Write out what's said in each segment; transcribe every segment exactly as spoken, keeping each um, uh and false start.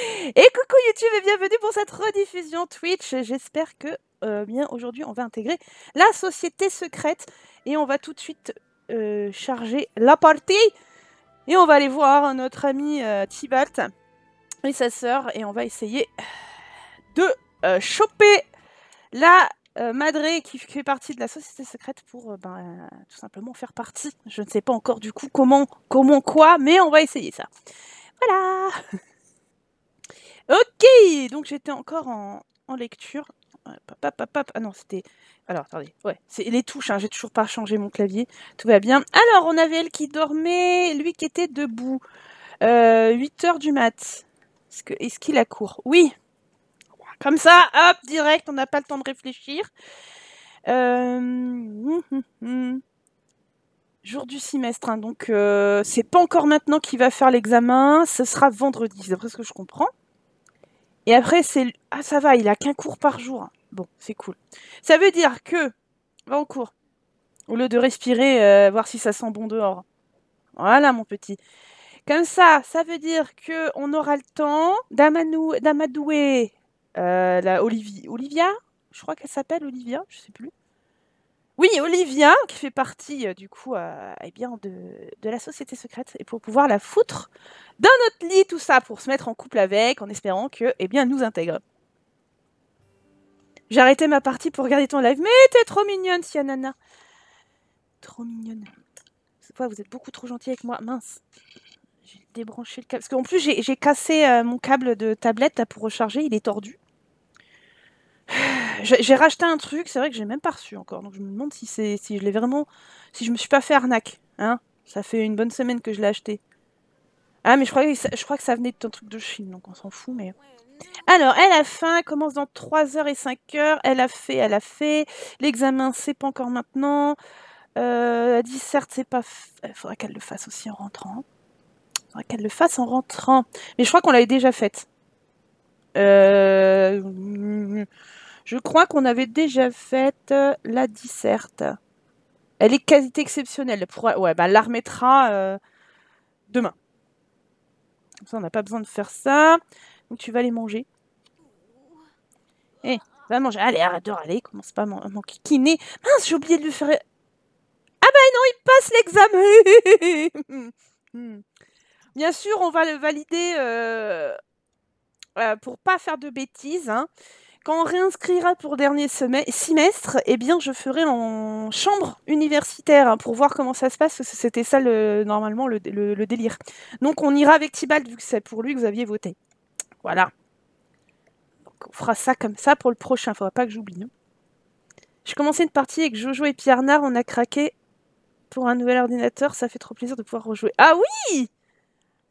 Et coucou YouTube et bienvenue pour cette rediffusion Twitch. J'espère que euh, bien aujourd'hui on va intégrer la société secrète et on va tout de suite euh, charger la partie. Et on va aller voir notre ami euh, Thibault et sa sœur et on va essayer de euh, choper la euh, madrée qui fait partie de la société secrète pour euh, ben, euh, tout simplement faire partie. Je ne sais pas encore du coup comment, comment quoi, mais on va essayer ça. Voilà. Ok, donc j'étais encore en, en lecture. Hop, hop, hop, hop. Ah non, c'était... Alors, attendez, ouais, c'est les touches, hein. J'ai toujours pas changé mon clavier. Tout va bien. Alors, on avait elle qui dormait, lui qui était debout. Euh, huit heures du mat. Est-ce que, est-ce qu'il a cours? Oui. Comme ça, hop, direct, on n'a pas le temps de réfléchir. Euh... Mmh, mmh. Jour du semestre, hein, donc euh, c'est pas encore maintenant qu'il va faire l'examen. Ce sera vendredi, c'est d'après ce que je comprends. Et après, c'est... Ah, ça va, il a qu'un cours par jour. Bon, c'est cool. Ça veut dire que... Va en cours. Au lieu de respirer, euh, voir si ça sent bon dehors. Voilà, mon petit. Comme ça, ça veut dire que on aura le temps d'amadouer euh, la Olivia. Olivia, je crois qu'elle s'appelle Olivia, je sais plus. Oui, Olivia, qui fait partie, euh, du coup, euh, eh bien, de, de la société secrète, et pour pouvoir la foutre dans notre lit, tout ça, pour se mettre en couple avec, en espérant que, eh bien, elle nous intègre. J'ai arrêté ma partie pour regarder ton live, mais t'es trop mignonne, Sia Nana. Trop mignonne. C'est quoi, vous êtes beaucoup trop gentil avec moi, mince. J'ai débranché le câble, parce qu'en plus, j'ai cassé euh, mon câble de tablette là, pour recharger, il est tordu. J'ai racheté un truc, c'est vrai que j'ai même pas reçu encore, donc je me demande si c'est si je l'ai vraiment, si je me suis pas fait arnaque, hein. Ça fait une bonne semaine que je l'ai acheté. Ah mais je crois que ça, je crois que ça venait de ton truc de Chine, donc on s'en fout. Mais alors elle a faim, commence dans trois heures et cinq heures. Elle a fait, elle a fait l'examen, c'est pas encore maintenant. Euh, la disserte, c'est pas, il faudra qu'elle le fasse aussi en rentrant. Il faudra qu'elle le fasse en rentrant. Mais je crois qu'on l'avait déjà faite. Euh... Je crois qu'on avait déjà fait la disserte. Elle est qualité exceptionnelle. Ouais, bah, elle la remettra euh, demain. Comme ça, on n'a pas besoin de faire ça. Donc, tu vas aller manger. Eh, va manger. Allez, arrête de râler. Commence pas à m'enquiquiner. Mince, j'ai oublié de lui faire... Ah bah non, il passe l'examen. Bien sûr, on va le valider euh, euh, pour pas faire de bêtises, hein. Quand on réinscrira pour dernier semestre, eh bien, je ferai en chambre universitaire hein, pour voir comment ça se passe. C'était ça, le, normalement, le, le, le délire. Donc, on ira avec Thibault, vu que c'est pour lui que vous aviez voté. Voilà. Donc, on fera ça comme ça pour le prochain. Faudra pas que j'oublie. Je commençais une partie avec Jojo et Pierre Nard. On a craqué pour un nouvel ordinateur. Ça fait trop plaisir de pouvoir rejouer. Ah oui!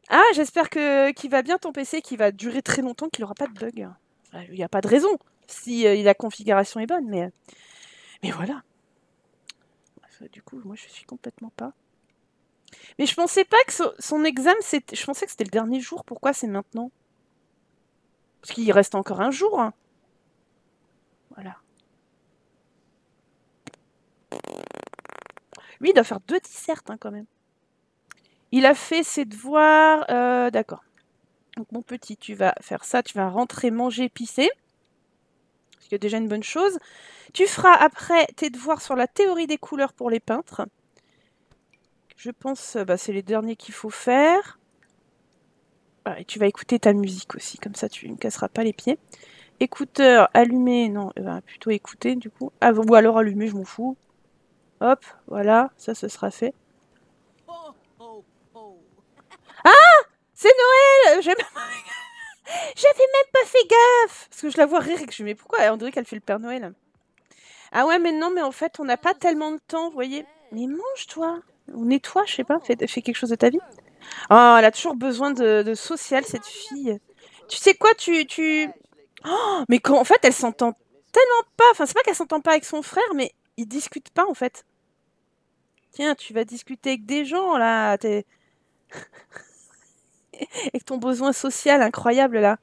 Ah, j'espère que qu'il va bien ton P C, qu'il va durer très longtemps, qu'il n'aura pas de bug. Il n'y a pas de raison si euh, la configuration est bonne, mais, euh, mais voilà. Du coup, moi, je suis complètement pas. Mais je pensais pas que so son examen, c'était... Je pensais que c'était le dernier jour. Pourquoi c'est maintenant? Parce qu'il reste encore un jour. Hein. Voilà. Lui, il doit faire deux dissertes, hein, quand même. Il a fait ses devoirs... Euh, D'accord. Donc mon petit, tu vas faire ça, tu vas rentrer, manger, pisser, ce qui est déjà une bonne chose. Tu feras après tes devoirs sur la théorie des couleurs pour les peintres. Je pense que bah, c'est les derniers qu'il faut faire. Voilà, et tu vas écouter ta musique aussi, comme ça tu ne casseras pas les pieds. Écouteur, allumé, non, euh, bah, plutôt écouter du coup. Ah, ou alors allumé, je m'en fous. Hop, voilà, ça ce sera fait. Ah! C'est Noël! J'avais même pas fait gaffe! Parce que je la vois rire et que je me dis, mais pourquoi? On dirait qu'elle fait le Père Noël. Ah ouais, mais non, mais en fait, on n'a pas tellement de temps, vous voyez. Mais mange-toi! Ou nettoie, je sais pas, fais, fais quelque chose de ta vie. Oh, elle a toujours besoin de, de social, cette fille. Tu sais quoi, tu... tu... Oh, mais quand, en fait, elle s'entend tellement pas. Enfin, c'est pas qu'elle s'entend pas avec son frère, mais ils discutent pas, en fait. Tiens, tu vas discuter avec des gens, là. T'es... Avec ton besoin social incroyable là.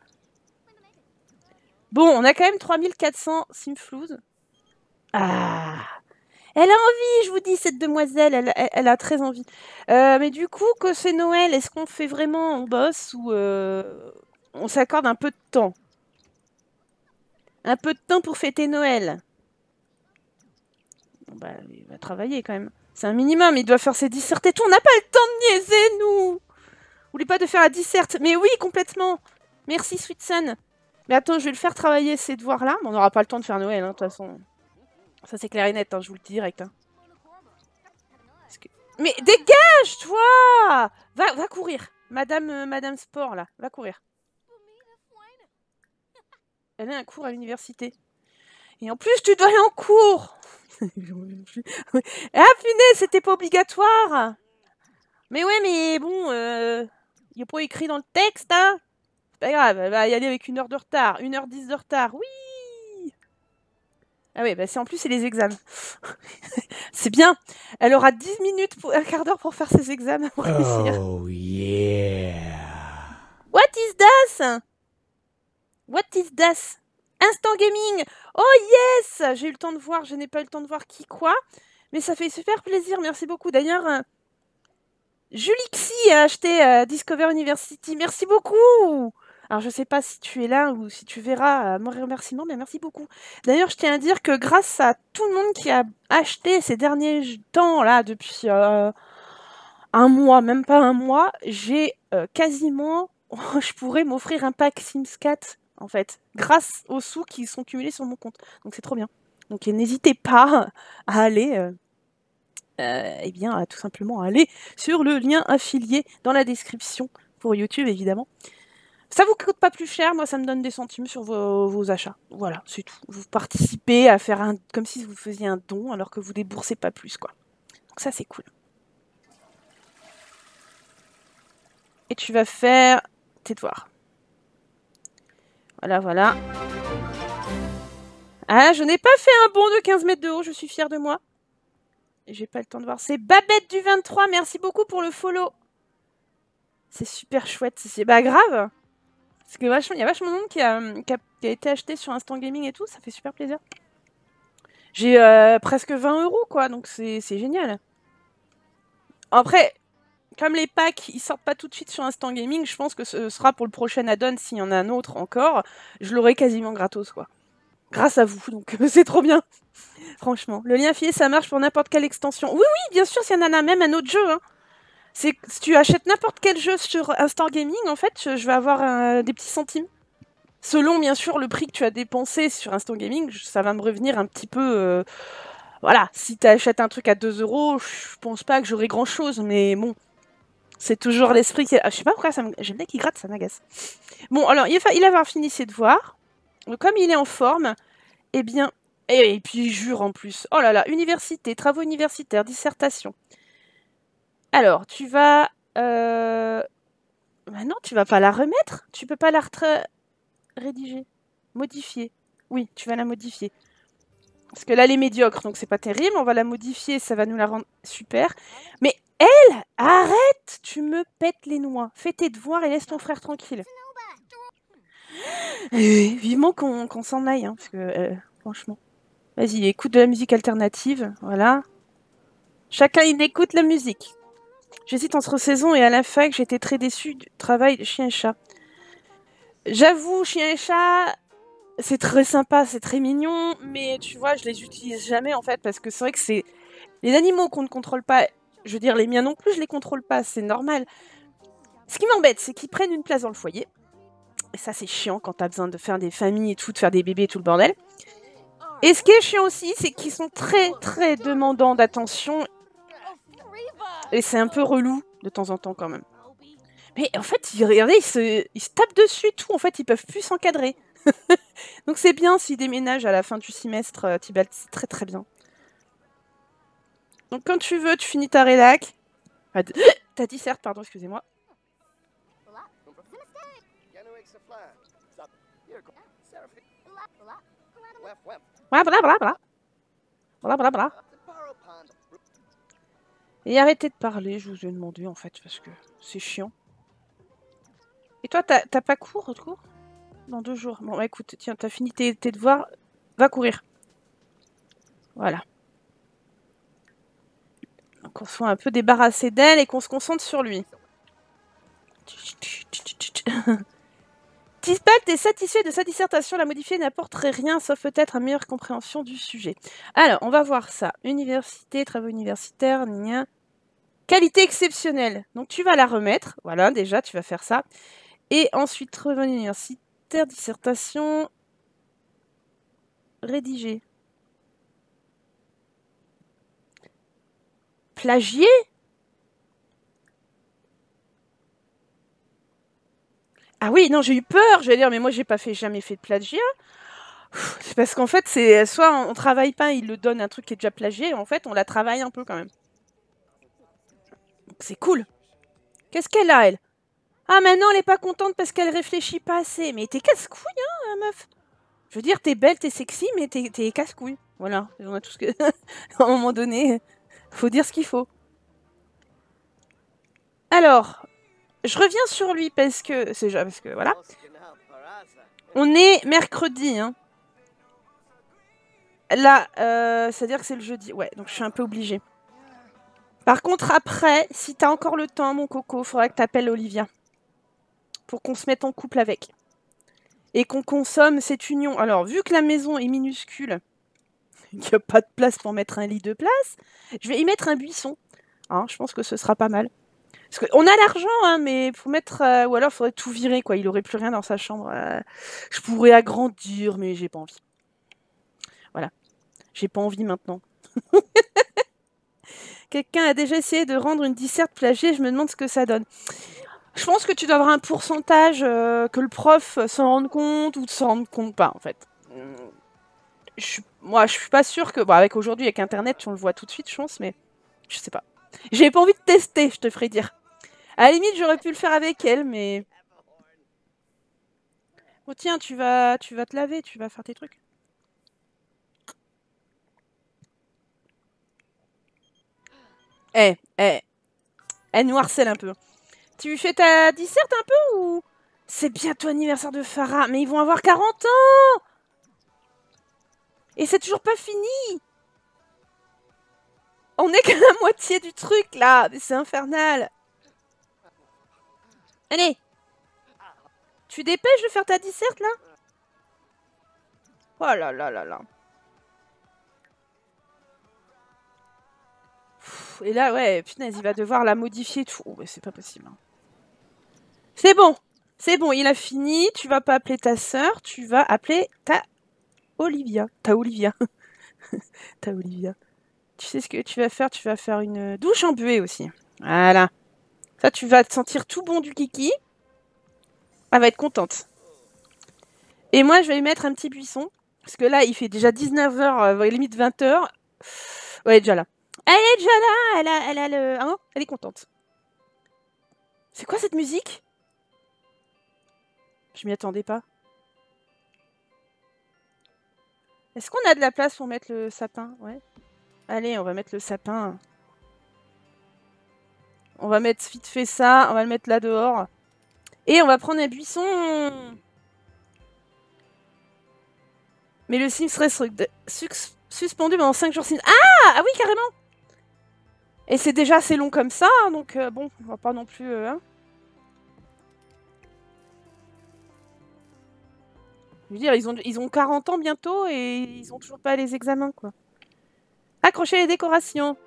Bon, on a quand même trois mille quatre cents simflouz. Ah, elle a envie, je vous dis, cette demoiselle, elle, elle, elle a très envie. Euh, mais du coup, que c'est Noël, est-ce qu'on fait vraiment, on bosse ou euh, on, on s'accorde un peu de temps. Un peu de temps pour fêter Noël. Bon bah, il va travailler quand même. C'est un minimum, il doit faire ses dissertes et tout. On n'a pas le temps de niaiser, nous. Oublie pas de faire la disserte. Mais oui, complètement. Merci, Sweetson. Mais attends, je vais le faire travailler ces devoirs-là. On n'aura pas le temps de faire Noël, hein, de toute façon. Ça, c'est clair et net, hein, je vous le dis direct. Hein. Que... Mais dégage, toi, va, va courir. Madame, euh, Madame Sport, là, va courir. Elle a un cours à l'université. Et en plus, tu dois aller en cours. Ah, punaise, c'était pas obligatoire. Mais ouais, mais bon, euh, il n'est pas écrit dans le texte, hein. C'est pas grave, elle va y aller avec une heure de retard. Une heure dix de retard, oui. Ah ouais, bah c'est en plus, c'est les examens. C'est bien. Elle aura dix minutes, pour, un quart d'heure pour faire ses examens. Pour réussir. Oh yeah. What is this? What is this? Instant Gaming! Oh yes! J'ai eu le temps de voir, je n'ai pas eu le temps de voir qui, quoi. Mais ça fait super plaisir, merci beaucoup. D'ailleurs, euh, Julixi a acheté euh, Discover University, merci beaucoup! Alors je sais pas si tu es là ou si tu verras euh, mon remerciement, mais merci beaucoup. D'ailleurs, je tiens à dire que grâce à tout le monde qui a acheté ces derniers temps, là, depuis euh, un mois, même pas un mois, j'ai euh, quasiment... je pourrais m'offrir un pack Sims quatre. En fait, grâce aux sous qui sont cumulés sur mon compte. Donc c'est trop bien. Donc n'hésitez pas à aller, euh, euh, eh bien, à tout simplement aller sur le lien affilié dans la description pour YouTube, évidemment. Ça vous coûte pas plus cher, moi ça me donne des centimes sur vos, vos achats. Voilà, c'est tout. Vous participez à faire un, comme si vous faisiez un don alors que vous déboursez pas plus, quoi. Donc ça c'est cool. Et tu vas faire tes devoirs. Voilà, voilà. Ah, je n'ai pas fait un bond de quinze mètres de haut, je suis fière de moi. J'ai pas le temps de voir. C'est Babette du vingt-trois, merci beaucoup pour le follow. C'est super chouette, c'est pas grave. Parce qu'il y a vachement de monde qui a, qui, a, qui a été acheté sur Instant Gaming et tout, ça fait super plaisir. J'ai euh, presque vingt euros, quoi, donc c'est génial. Après... comme les packs, ils sortent pas tout de suite sur Instant Gaming, je pense que ce sera pour le prochain add-on, s'il y en a un autre encore, je l'aurai quasiment gratos, quoi. Grâce à vous, donc c'est trop bien. Franchement, le lien affilié, ça marche pour n'importe quelle extension. Oui, oui, bien sûr, s'il y en a même un autre jeu. Hein. Si tu achètes n'importe quel jeu sur Instant Gaming, en fait, je, je vais avoir euh, des petits centimes. Selon, bien sûr, le prix que tu as dépensé sur Instant Gaming, je, ça va me revenir un petit peu... Euh, voilà, si tu achètes un truc à deux euros, je pense pas que j'aurai grand-chose, mais bon... c'est toujours l'esprit qui... ah, je sais pas pourquoi, ça me... j'ai le nez qui gratte, ça m'agace. Bon, alors, il, fa... il a fini ses devoirs. Donc, comme il est en forme, eh bien... et puis, il jure en plus. Oh là là, université, travaux universitaires, dissertation. Alors, tu vas... Euh... bah non, tu vas pas la remettre. Tu peux pas la retra... rédiger. Modifier. Oui, tu vas la modifier. Parce que là, elle est médiocre, donc c'est pas terrible. On va la modifier, ça va nous la rendre super. Mais... elle, arrête, tu me pètes les noix. Fais tes devoirs et laisse ton frère tranquille. Et vivement qu'on qu'on s'en aille, hein, parce que euh, franchement. Vas-y, écoute de la musique alternative, voilà. Chacun il écoute la musique. J'hésite entre saison et à la fac, j'étais très déçue du travail de chien et chat. J'avoue, chien et chat, c'est très sympa, c'est très mignon, mais tu vois, je les utilise jamais en fait, parce que c'est vrai que c'est les animaux qu'on ne contrôle pas. Je veux dire, les miens non plus, je les contrôle pas, c'est normal. Ce qui m'embête, c'est qu'ils prennent une place dans le foyer. Et ça, c'est chiant quand t'as besoin de faire des familles et tout, de faire des bébés et tout le bordel. Et ce qui est chiant aussi, c'est qu'ils sont très, très demandants d'attention. Et c'est un peu relou, de temps en temps, quand même. Mais en fait, regardez, ils se, ils se tapent dessus et tout. En fait, ils peuvent plus s'encadrer. Donc c'est bien s'ils déménagent à la fin du semestre, Thibault, c'est très, très bien. Donc quand tu veux, tu finis ta rélac. Ah, ta disserte, pardon, excusez-moi. Et arrêtez de parler, je vous ai demandé en fait, parce que c'est chiant. Et toi, t'as pas cours, autre cours? Dans deux jours. Bon, bah, écoute, tiens, t'as fini tes, tes devoirs, va courir. Voilà. Qu'on soit un peu débarrassé d'elle et qu'on se concentre sur lui. Tisbalt est satisfait de sa dissertation, la modifier n'apporterait rien, sauf peut-être une meilleure compréhension du sujet. Alors, on va voir ça. Université, travaux universitaires, gna. Qualité exceptionnelle. Donc tu vas la remettre, voilà, déjà, tu vas faire ça. Et ensuite, travaux universitaires, dissertation, rédigée. Plagier? Ah oui, non, j'ai eu peur, je vais dire, mais moi, j'ai pas fait, jamais fait de plagiat. C'est parce qu'en fait, c'est soit on travaille pas, il le donne un truc qui est déjà plagié, en fait, on la travaille un peu quand même. C'est cool. Qu'est-ce qu'elle a, elle? Ah, maintenant, elle est pas contente parce qu'elle réfléchit pas assez. Mais t'es casse-couille, hein, meuf. Je veux dire, t'es belle, t'es sexy, mais t'es t'es casse-couille. Voilà, on a tout ce que... à un moment donné, faut dire ce qu'il faut. Alors... Je reviens sur lui parce que... C'est parce que, voilà. On est mercredi, hein. Là, euh, c'est-à-dire que c'est le jeudi. Ouais, donc je suis un peu obligée. Par contre, après, si t'as encore le temps, mon coco, il faudra que t'appelles Olivia. Pour qu'on se mette en couple avec. Et qu'on consomme cette union. Alors, vu que la maison est minuscule, qu'il n'y a pas de place pour mettre un lit de place, je vais y mettre un buisson. Hein, je pense que ce sera pas mal. Parce qu'on a l'argent, hein, mais faut mettre... Euh, ou alors, il faudrait tout virer, quoi. Il aurait plus rien dans sa chambre. Euh, je pourrais agrandir, mais j'ai pas envie. Voilà. J'ai pas envie maintenant. Quelqu'un a déjà essayé de rendre une disserte plagiée. Je me demande ce que ça donne. Je pense que tu dois avoir un pourcentage euh, que le prof s'en rende compte ou ne s'en rende compte pas, en fait. Je, moi, je suis pas sûre que... Bon, avec aujourd'hui, avec Internet, on le voit tout de suite, je pense, mais je sais pas. J'ai pas envie de tester, je te ferai dire. À la limite, j'aurais pu le faire avec elle, mais... Oh tiens, tu vas, tu vas te laver, tu vas faire tes trucs. Eh, eh. Elle nous harcèle un peu. Tu fais ta disserte un peu ou... C'est bientôt anniversaire de Farah, mais ils vont avoir quarante ans! Et c'est toujours pas fini! On est qu'à la moitié du truc, là. Mais c'est infernal. Allez. Tu dépêches de faire ta disserte, là? Oh là là là là. Pff, et là, ouais, punaise, il va devoir la modifier tout. Oh, mais c'est pas possible. Hein. C'est bon. C'est bon, il a fini. Tu vas pas appeler ta sœur. Tu vas appeler ta Olivia. Ta Olivia. ta Olivia. Tu sais ce que tu vas faire? Tu vas faire une douche en buée aussi. Voilà. Ça, tu vas te sentir tout bon du kiki. Elle va être contente. Et moi, je vais lui mettre un petit buisson. Parce que là, il fait déjà dix-neuf heures, euh, limite vingt heures. Ouais, elle est déjà là. Elle est déjà là. Elle a, elle a le... Hein, elle est contente. C'est quoi cette musique? Je m'y attendais pas. Est-ce qu'on a de la place pour mettre le sapin? Ouais. Allez, on va mettre le sapin. On va mettre vite fait ça. On va le mettre là dehors. Et on va prendre un buisson. Mais le sim serait suspendu pendant cinq jours. Ah, ah oui, carrément. Et c'est déjà assez long comme ça. Donc euh, bon, on va pas non plus... Euh, hein. Je veux dire, ils ont, ils ont quarante ans bientôt et ils ont toujours pas les examens, quoi. Accrocher les décorations.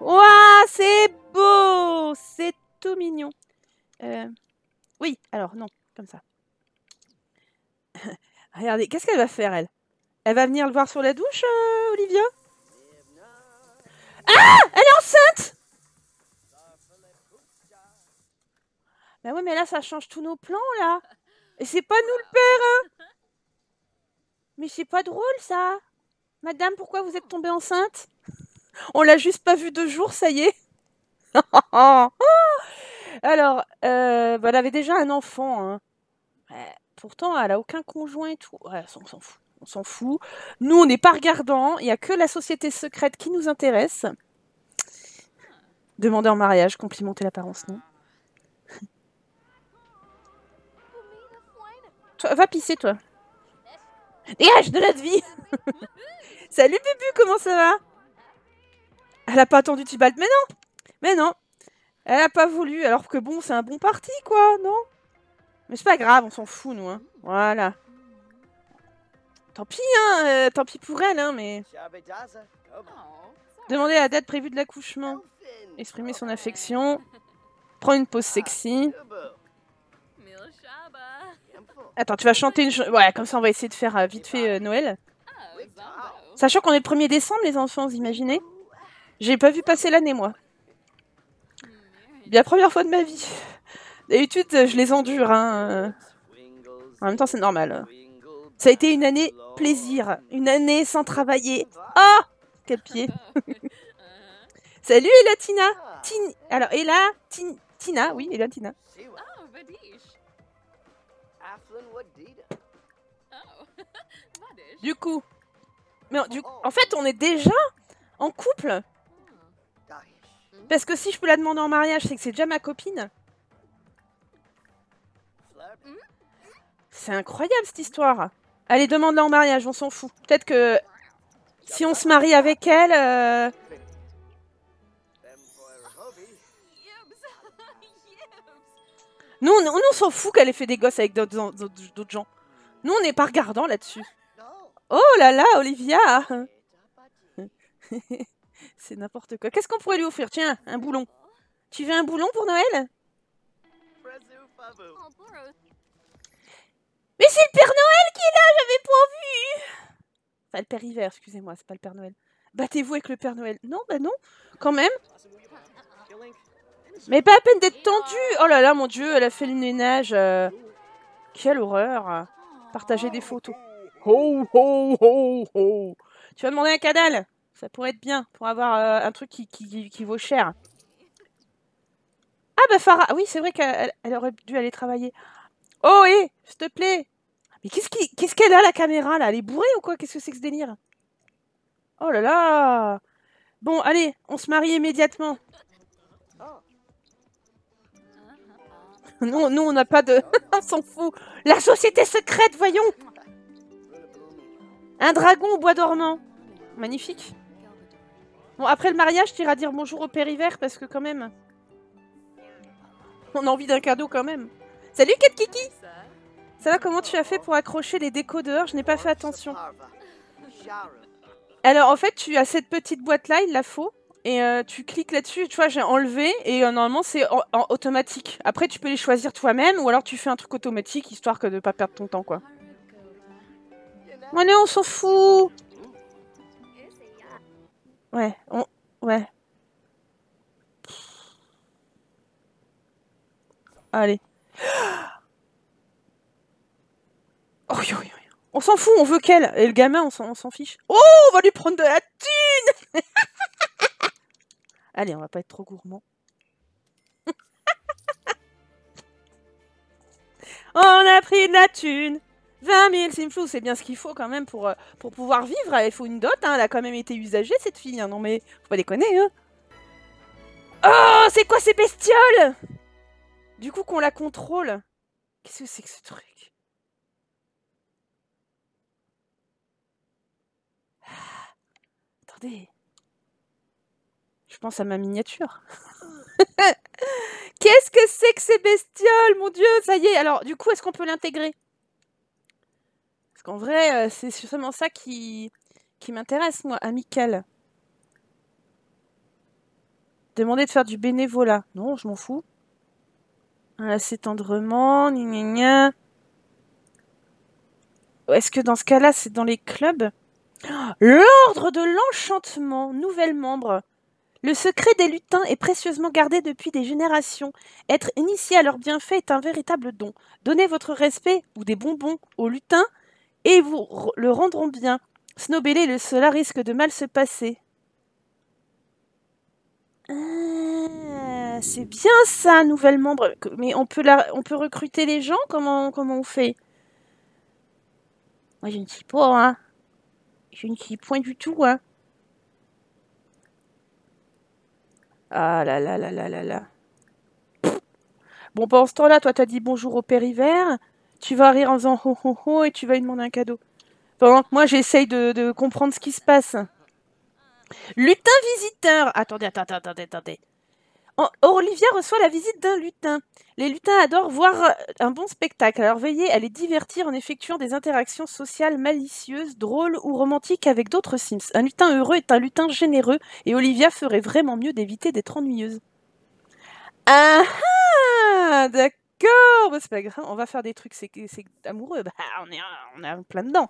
Ouah, c'est beau. C'est tout mignon. Euh, oui, alors non, comme ça. Regardez, qu'est-ce qu'elle va faire, elle? Elle va venir le voir sur la douche, euh, Olivia? Ah! Elle est enceinte! Bah ouais, mais là, ça change tous nos plans, là. Et c'est pas nous le père, hein. Mais c'est pas drôle, ça. Madame, pourquoi vous êtes tombée enceinte? On l'a juste pas vu deux jours, ça y est. Alors, euh, bah, elle avait déjà un enfant. Hein. Ouais, pourtant, elle a aucun conjoint et tout. Ouais, on s'en fout. On s'en fout. Nous, on n'est pas regardants. Il n'y a que la société secrète qui nous intéresse. Demander en mariage, complimenter l'apparence, non? Toi, va pisser, toi. Dégage de notre vie. Salut, Bubu, comment ça va? Elle a pas attendu Thibault, mais non, mais non, elle a pas voulu, alors que bon, c'est un bon parti, quoi, non? Mais c'est pas grave, on s'en fout, nous, hein. Voilà. Tant pis, hein, euh, tant pis pour elle, hein, mais... Demander la date prévue de l'accouchement. Exprimer son affection. Prendre une pause sexy. Attends, tu vas chanter une chanson... Ouais, comme ça on va essayer de faire euh, vite fait euh, Noël. Sachant qu'on est le premier décembre, les enfants, vous imaginez? J'ai pas vu passer l'année, moi. Bien la première fois de ma vie. D'habitude, je les endure, hein. En même temps, c'est normal. Ça a été une année plaisir, une année sans travailler. Ah, oh, quel pied. Salut Ella Tina. Tin... Alors Ella Tin... Tina, oui Ella Tina. Du coup, mais du... en fait, on est déjà en couple. Parce que si je peux la demander en mariage, c'est que c'est déjà ma copine. C'est incroyable cette histoire. Allez, demande-la en mariage, on s'en fout. Peut-être que si on se marie avec elle... Euh... Nous, on, on s'en fout qu'elle ait fait des gosses avec d'autres gens. Nous, on n'est pas regardant là-dessus. Oh là là, Olivia. C'est n'importe quoi. Qu'est-ce qu'on pourrait lui offrir? Tiens, un boulon. Tu veux un boulon pour Noël? Mais c'est le Père Noël qui est là, j'avais pas vu. Enfin, le Père Hiver, excusez-moi, c'est pas le Père Noël. Battez-vous avec le Père Noël. Non, bah non, quand même. Mais pas à peine d'être tendu. Oh là là, mon Dieu, elle a fait le ménage. Euh... Quelle horreur. Partager des photos. Ho, ho, ho, ho. Tu vas demander un cadal. Ça pourrait être bien, pour avoir euh, un truc qui, qui, qui vaut cher. Ah bah Farah, oui, c'est vrai qu'elle elle aurait dû aller travailler. Oh, hé, s'il te plaît. Mais qu'est-ce qu'elle qu'est-ce qu'elle a, la caméra, là? Elle est bourrée ou quoi? Qu'est-ce que c'est que ce délire? Oh là là. Bon, allez, on se marie immédiatement. Non, nous, on n'a pas de... on s'en fout. La société secrète, voyons. Un dragon au bois dormant. Magnifique. Bon, après le mariage, tu iras dire bonjour au Père Hiver, parce que quand même... On a envie d'un cadeau quand même. Salut Cat Kiki. Ça va, comment tu as fait pour accrocher les décos dehors? Je n'ai pas fait attention. Alors en fait, tu as cette petite boîte là, il la faut. Et euh, tu cliques là-dessus, tu vois, j'ai enlevé. Et euh, normalement, c'est en, en automatique. Après, tu peux les choisir toi-même. Ou alors tu fais un truc automatique, histoire que de ne pas perdre ton temps, quoi. Ouais, non, on s'en fout. Ouais, on... Ouais. Allez. Oh, yo, yo, yo. On s'en fout, on veut qu'elle. Et le gamin, on s'en fiche. Oh, on va lui prendre de la thune. Allez, on va pas être trop gourmand. On a pris de la thune. vingt mille simflous, c'est bien ce qu'il faut quand même pour, pour pouvoir vivre. Il faut une dot, hein. Elle a quand même été usagée, cette fille. Hein. Non mais, faut pas déconner. Hein. Oh, c'est quoi ces bestioles? Du coup, qu'on la contrôle. Qu'est-ce que c'est que ce truc? Ah, attendez. Je pense à ma miniature. Qu'est-ce que c'est que ces bestioles? Mon Dieu, ça y est. Alors, du coup, est-ce qu'on peut l'intégrer? Parce qu'en vrai, c'est justement ça qui, qui m'intéresse, moi. Amical. Demander de faire du bénévolat. Non, je m'en fous. Assez tendrement, gna gna gna. Est-ce que dans ce cas-là, c'est dans les clubs? L'ordre de l'enchantement, nouvel membre. Le secret des lutins est précieusement gardé depuis des générations. Être initié à leurs bienfaits est un véritable don. Donnez votre respect ou des bonbons aux lutins et vous le rendront bien. Snobez-les, cela risque de mal se passer. Ah, c'est bien ça, nouvelle membre. Mais on peut, la, on peut recruter les gens? Comment, comment on fait? Moi, je ne sais pas, hein. Je ne sais point du tout, hein. Ah là là là là là là. Pff. Bon, pendant ce temps-là, toi, t'as dit bonjour au Père Hiver. Tu vas rire en faisant ho ho ho et tu vas lui demander un cadeau. Pendant que moi, j'essaye de, de comprendre ce qui se passe. Lutin visiteur. Attendez, attendez, attendez, attendez. Olivia reçoit la visite d'un lutin. Les lutins adorent voir un bon spectacle, alors veillez à les divertir en effectuant des interactions sociales malicieuses, drôles ou romantiques avec d'autres Sims. Un lutin heureux est un lutin généreux et Olivia ferait vraiment mieux d'éviter d'être ennuyeuse. Ah ah, d'accord, bah, c'est pas grave, on va faire des trucs c'est amoureux, bah, on est, on est plein dedans.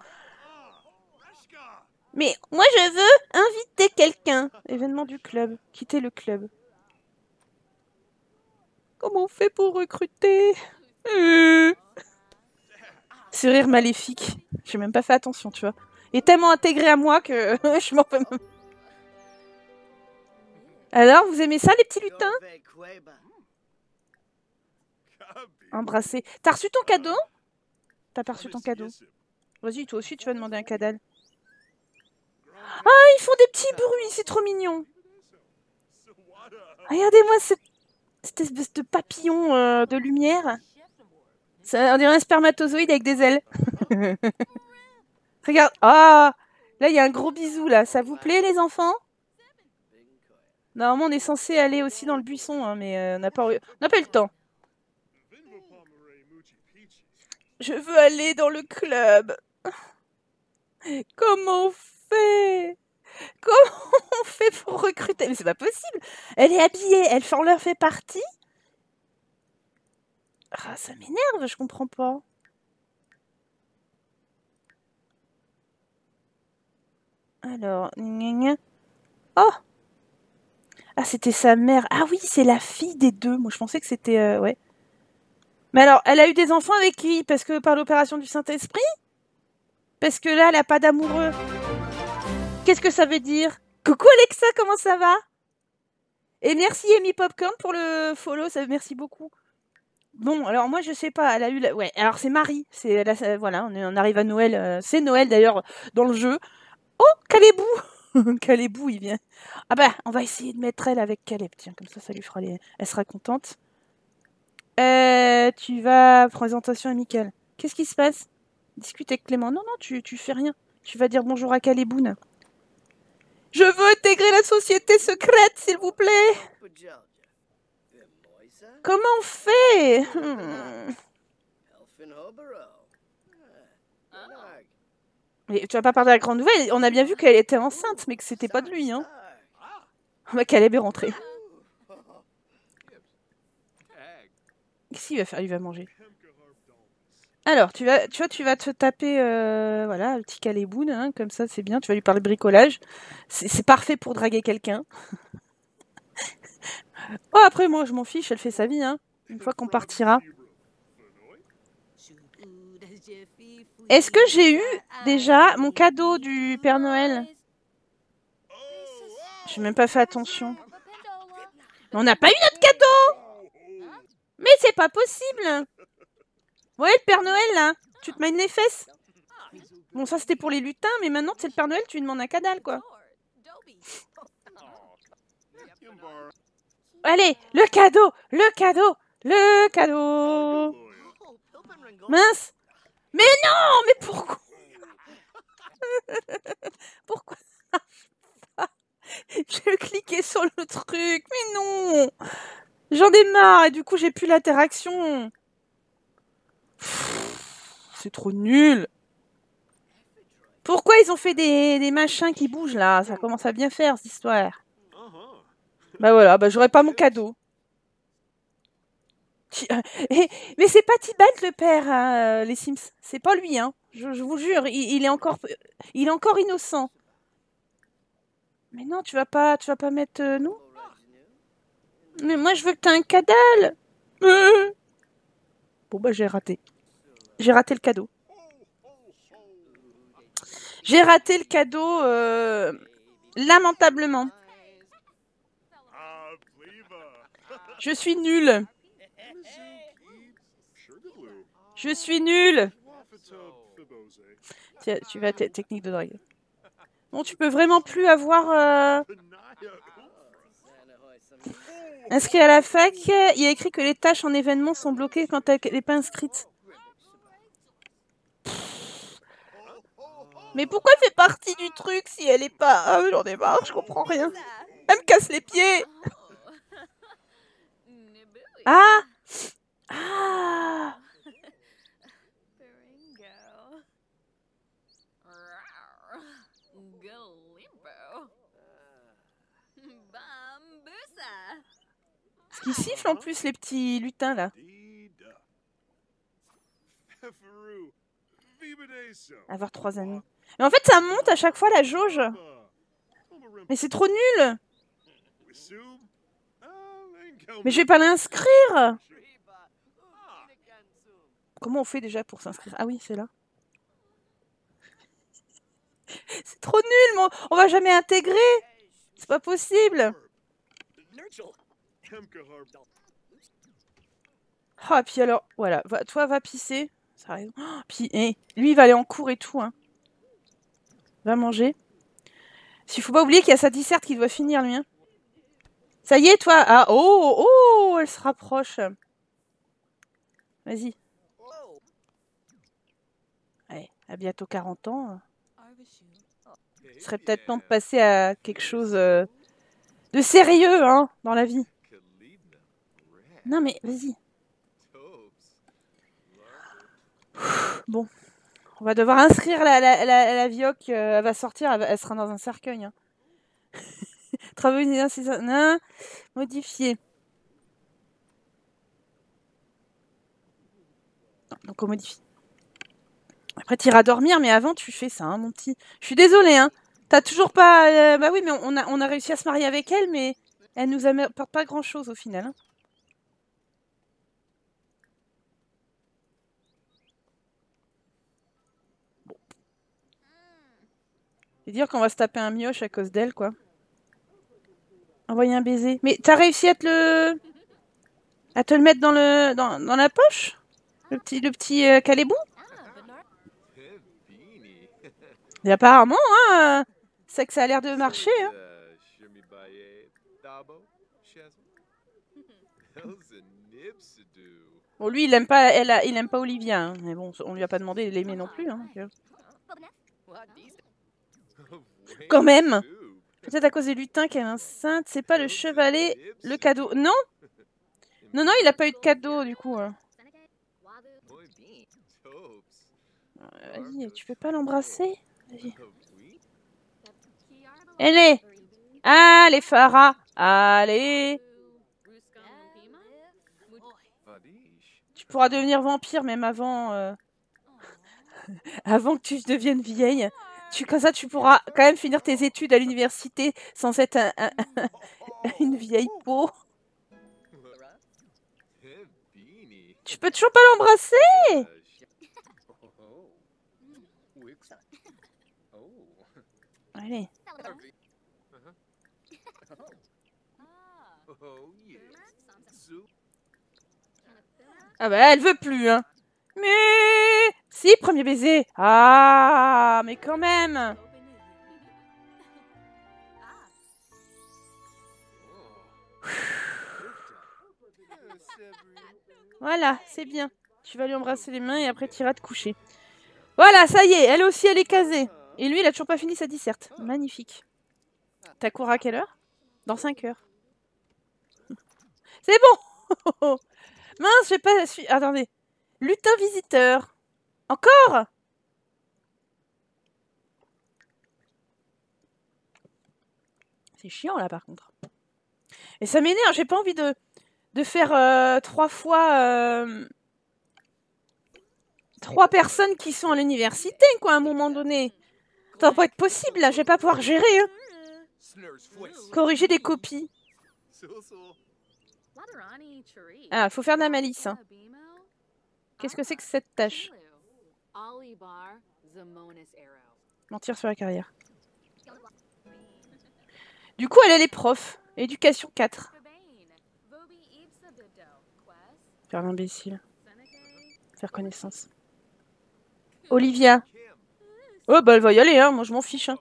Mais moi je veux inviter quelqu'un. Événement du club, quitter le club. Comment on fait pour recruter? euh... Sourire maléfique. J'ai même pas fait attention, tu vois. Il est tellement intégré à moi que je m'en peux même. Alors, vous aimez ça, les petits lutins? Embrasser. T'as reçu ton cadeau? T'as pas reçu ton cadeau? Vas-y, toi aussi, tu vas demander un cadeau. Ah, ils font des petits bruits, c'est trop mignon. Regardez-moi cette... cette espèce de papillon euh, de lumière. Ça, on dirait un spermatozoïde avec des ailes. Regarde. Ah, là, il y a un gros bisou, là. Ça vous plaît, les enfants? Normalement, on est censé aller aussi dans le buisson, hein, mais euh, on n'a pas... pas eu le temps. Je veux aller dans le club. Comment on fait? Comment on fait pour recruter? Mais c'est pas possible. Elle est habillée, elle fait, on leur fait partie. Ah, ça m'énerve, je comprends pas. Alors, gna gna. Oh! Ah, c'était sa mère. Ah oui, c'est la fille des deux. Moi, je pensais que c'était... Euh, ouais. Mais alors, elle a eu des enfants avec qui? Parce que par l'opération du Saint-Esprit? Parce que là, elle a pas d'amoureux. Qu'est-ce que ça veut dire? Coucou Alexa, comment ça va? Et merci Amy Popcorn pour le follow, ça, merci beaucoup. Bon, alors moi je sais pas, elle a eu la... Ouais, alors c'est Marie, c'est la... voilà, on, est... on arrive à Noël, euh... c'est Noël d'ailleurs dans le jeu. Oh, Calébou. Calébou, il vient. Ah bah, on va essayer de mettre elle avec Caleb, tiens, comme ça, ça lui fera les... Elle sera contente. Euh, tu vas... Présentation amicale. Qu'est-ce qui se passe? Discute avec Clément. Non, non, tu... tu fais rien. Tu vas dire bonjour à Caléboune. Je veux intégrer la société secrète, s'il vous plaît. Comment on fait? Mais tu vas pas parler à la grande nouvelle. On a bien vu qu'elle était enceinte, mais que c'était pas de lui, hein. Bah, Caleb est rentré. Qu'est-ce qu'il va faire? Il va manger. Alors, tu vas, tu vois, tu vas te taper, euh, voilà, le petit Caléboune, hein, comme ça, c'est bien. Tu vas lui parler bricolage. C'est parfait pour draguer quelqu'un. Oh, après, moi, je m'en fiche, elle fait sa vie, hein, une fois qu'on partira. Est-ce que j'ai eu, déjà, mon cadeau du Père Noël? J'ai même pas fait attention. Mais on n'a pas eu notre cadeau! Mais c'est pas possible! Ouais, le Père Noël, là, tu te mènes les fesses. Bon, ça, c'était pour les lutins, mais maintenant, c'est le Père Noël, tu lui demandes un cadal, quoi. Allez, le cadeau, le cadeau, le cadeau. Mince. Mais non, mais pourquoi? Pourquoi? J'ai cliqué sur le truc, mais non. J'en ai marre, et du coup, j'ai plus l'interaction. C'est trop nul. Pourquoi ils ont fait des, des machins qui bougent là? Ça commence à bien faire cette histoire. Bah voilà, bah j'aurais pas mon cadeau. Et, mais c'est pas Thibault le père, hein, les Sims. C'est pas lui, hein. Je, je vous jure, il, il est encore, il est encore innocent. Mais non, tu vas pas, tu vas pas mettre euh, nous. Mais moi je veux que t'aies un cadal. Euh. Bon bah j'ai raté. J'ai raté le cadeau. J'ai raté le cadeau euh, lamentablement. Je suis nulle. Je suis nulle. Tiens, tu vas à ta technique de drague. Bon, tu peux vraiment plus avoir... Euh... Inscrit à la fac, il y a écrit que les tâches en événement sont bloquées quand elle n'est pas inscrite. Pff. Mais pourquoi elle fait partie du truc si elle n'est pas... Ah, j'en ai marre, je comprends rien. Elle me casse les pieds. Ah! Ah! Parce qu'ils sifflent en plus, les petits lutins, là. Avoir trois amis. Mais en fait, ça monte à chaque fois, la jauge. Mais c'est trop nul! Mais je vais pas l'inscrire! Comment on fait déjà pour s'inscrire? Ah oui, c'est là. C'est trop nul, mon... on va jamais intégrer! C'est pas possible! Ah, oh, puis alors, voilà, va, toi va pisser. Ça raison. Oh, puis, eh, lui, il va aller en cours et tout, hein. Va manger. Il faut pas oublier qu'il y a sa disserte qui doit finir, lui, hein. Ça y est, toi. Ah, oh, oh, elle se rapproche. Vas-y. Allez, à bientôt quarante ans. Ce serait peut-être temps de passer à quelque chose euh, de sérieux, hein, dans la vie. Non, mais vas-y. Bon. On va devoir inscrire la, la, la, la vioque. Euh, elle va sortir, elle, elle sera dans un cercueil, hein. Travailler, non, modifier. Non, donc on modifie. Après tu iras dormir, mais avant tu fais ça, hein, mon petit. Je suis désolée, hein. T'as toujours pas. Euh, bah oui, mais on a, on a réussi à se marier avec elle, mais elle nous apporte pas grand chose au final, hein. Bon. C'est dire qu'on va se taper un mioche à cause d'elle, quoi. Envoyer un baiser. Mais t'as réussi à te le... à te le mettre dans, le... dans, dans la poche? Le petit, le petit euh, calébou? Et apparemment, hein, c'est que ça a l'air de marcher, hein. Bon, lui, il aime pas, elle a, il aime pas Olivia, hein. Mais bon, on lui a pas demandé de l'aimer non plus, hein. Quand même. Peut-être à cause des lutins qu'elle est enceinte, c'est pas le chevalet, le cadeau. Non, non, non, il a pas eu de cadeau du coup. Hein. Euh, vas-y, tu peux pas l'embrasser? Allez, allez, Farah, allez. Tu pourras devenir vampire même avant, euh... avant que tu deviennes vieille. Tu, comme ça, tu pourras quand même finir tes études à l'université sans être un, un, un, une vieille peau. Tu peux toujours pas l'embrasser? Allez. Ah bah, elle veut plus, hein. Mais... si, premier baiser. Ah, mais quand même. Voilà, c'est bien. Tu vas lui embrasser les mains et après tu iras te coucher. Voilà, ça y est, elle aussi, elle est casée. Et lui, il a toujours pas fini sa disserte. Magnifique. T'as cours à quelle heure? Dans cinq heures. C'est bon. Mince, j'ai pas... Attendez. Lutin visiteur. Encore? C'est chiant là par contre. Et ça m'énerve, j'ai pas envie de, de faire euh, trois fois euh, trois personnes qui sont à l'université, quoi, à un moment donné. Ça va pas être possible là, je vais pas pouvoir gérer, hein. Corriger des copies. Ah, faut faire de la malice, hein. Qu'est-ce que c'est que cette tâche? Mentir sur la carrière. Du coup, elle est les profs. Éducation quatre. Faire l'imbécile. Faire connaissance. Olivia. Oh, bah elle va y aller, hein. Moi, je m'en fiche, hein.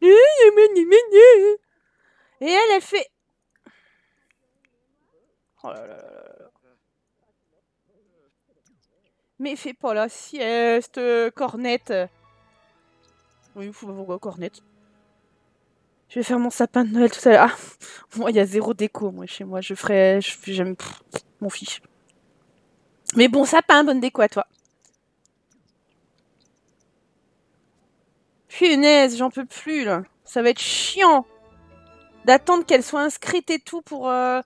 Et elle, elle fait... Oh là là là. Mais fais pas la sieste, cornette. Oui, faut pas voir cornette. Je vais faire mon sapin de Noël tout à l'heure. Ah, moi, il y a zéro déco, moi, chez moi. Je ferai... J'aime... Mon fiche. Mais bon sapin, bonne déco à toi. Punaise, j'en peux plus, là. Ça va être chiant d'attendre qu'elle soit inscrite et tout pour... Euh...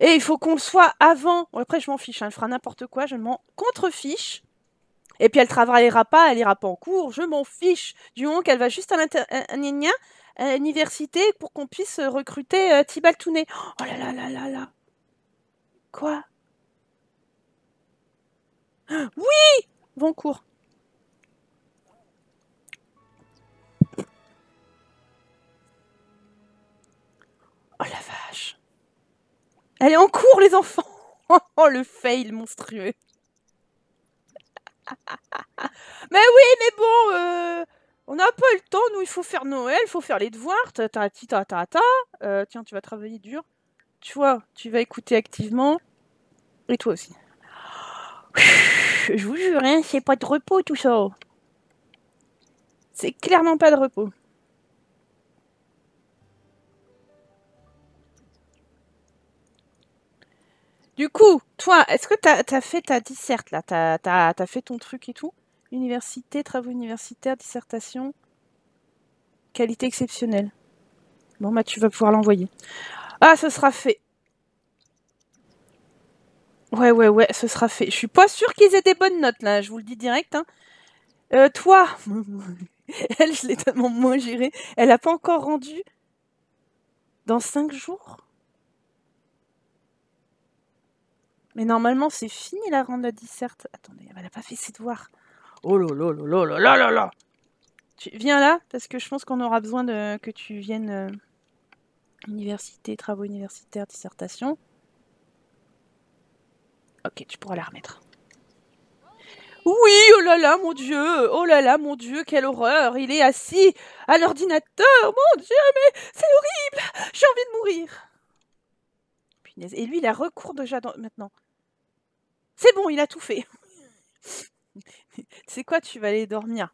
Et il faut qu'on le soit avant. Bon, après, je m'en fiche. Hein. Elle fera n'importe quoi. Je m'en contrefiche. Et puis, elle travaillera pas. Elle ira pas en cours. Je m'en fiche. Du moment qu'elle va juste à l'université pour qu'on puisse recruter euh, Thibault. Oh là là là là là. Quoi? Oui! Bon cours. Oh la vache. Elle est en cours, les enfants. Oh, le fail monstrueux. Mais oui, mais bon, euh, on n'a pas eu le temps. Nous, il faut faire Noël, il faut faire les devoirs. Ta ta ta ta ta. Euh, tiens, tu vas travailler dur. Tu vois, tu vas écouter activement. Et toi aussi. Je vous jure, hein, c'est pas de repos, tout ça. C'est clairement pas de repos. Du coup, toi, est-ce que t'as t'as fait ta disserte, là? T'as t'as t'as fait ton truc et tout? Université, travaux universitaires, dissertation, qualité exceptionnelle. Bon, bah, tu vas pouvoir l'envoyer. Ah, ce sera fait. Ouais, ouais, ouais, ce sera fait. Je suis pas sûre qu'ils aient des bonnes notes, là. Je vous le dis direct, hein. Euh, toi, elle, je l'ai tellement moins gérée. Elle n'a pas encore rendu dans cinq jours? Mais normalement, c'est fini la rendre la disserte. Attendez, elle n'a pas fait ses devoirs. Oh là là là là là là là. Tu viens là, parce que je pense qu'on aura besoin de que tu viennes euh, université, travaux universitaires, dissertation. Ok, tu pourras la remettre. Oui, oh là là, mon Dieu. Oh là là, mon Dieu, quelle horreur. Il est assis à l'ordinateur. Mon Dieu, mais c'est horrible. J'ai envie de mourir. Punaise. Et lui, il a recours déjà dans... maintenant. C'est bon, il a tout fait. C'est quoi, tu vas aller dormir?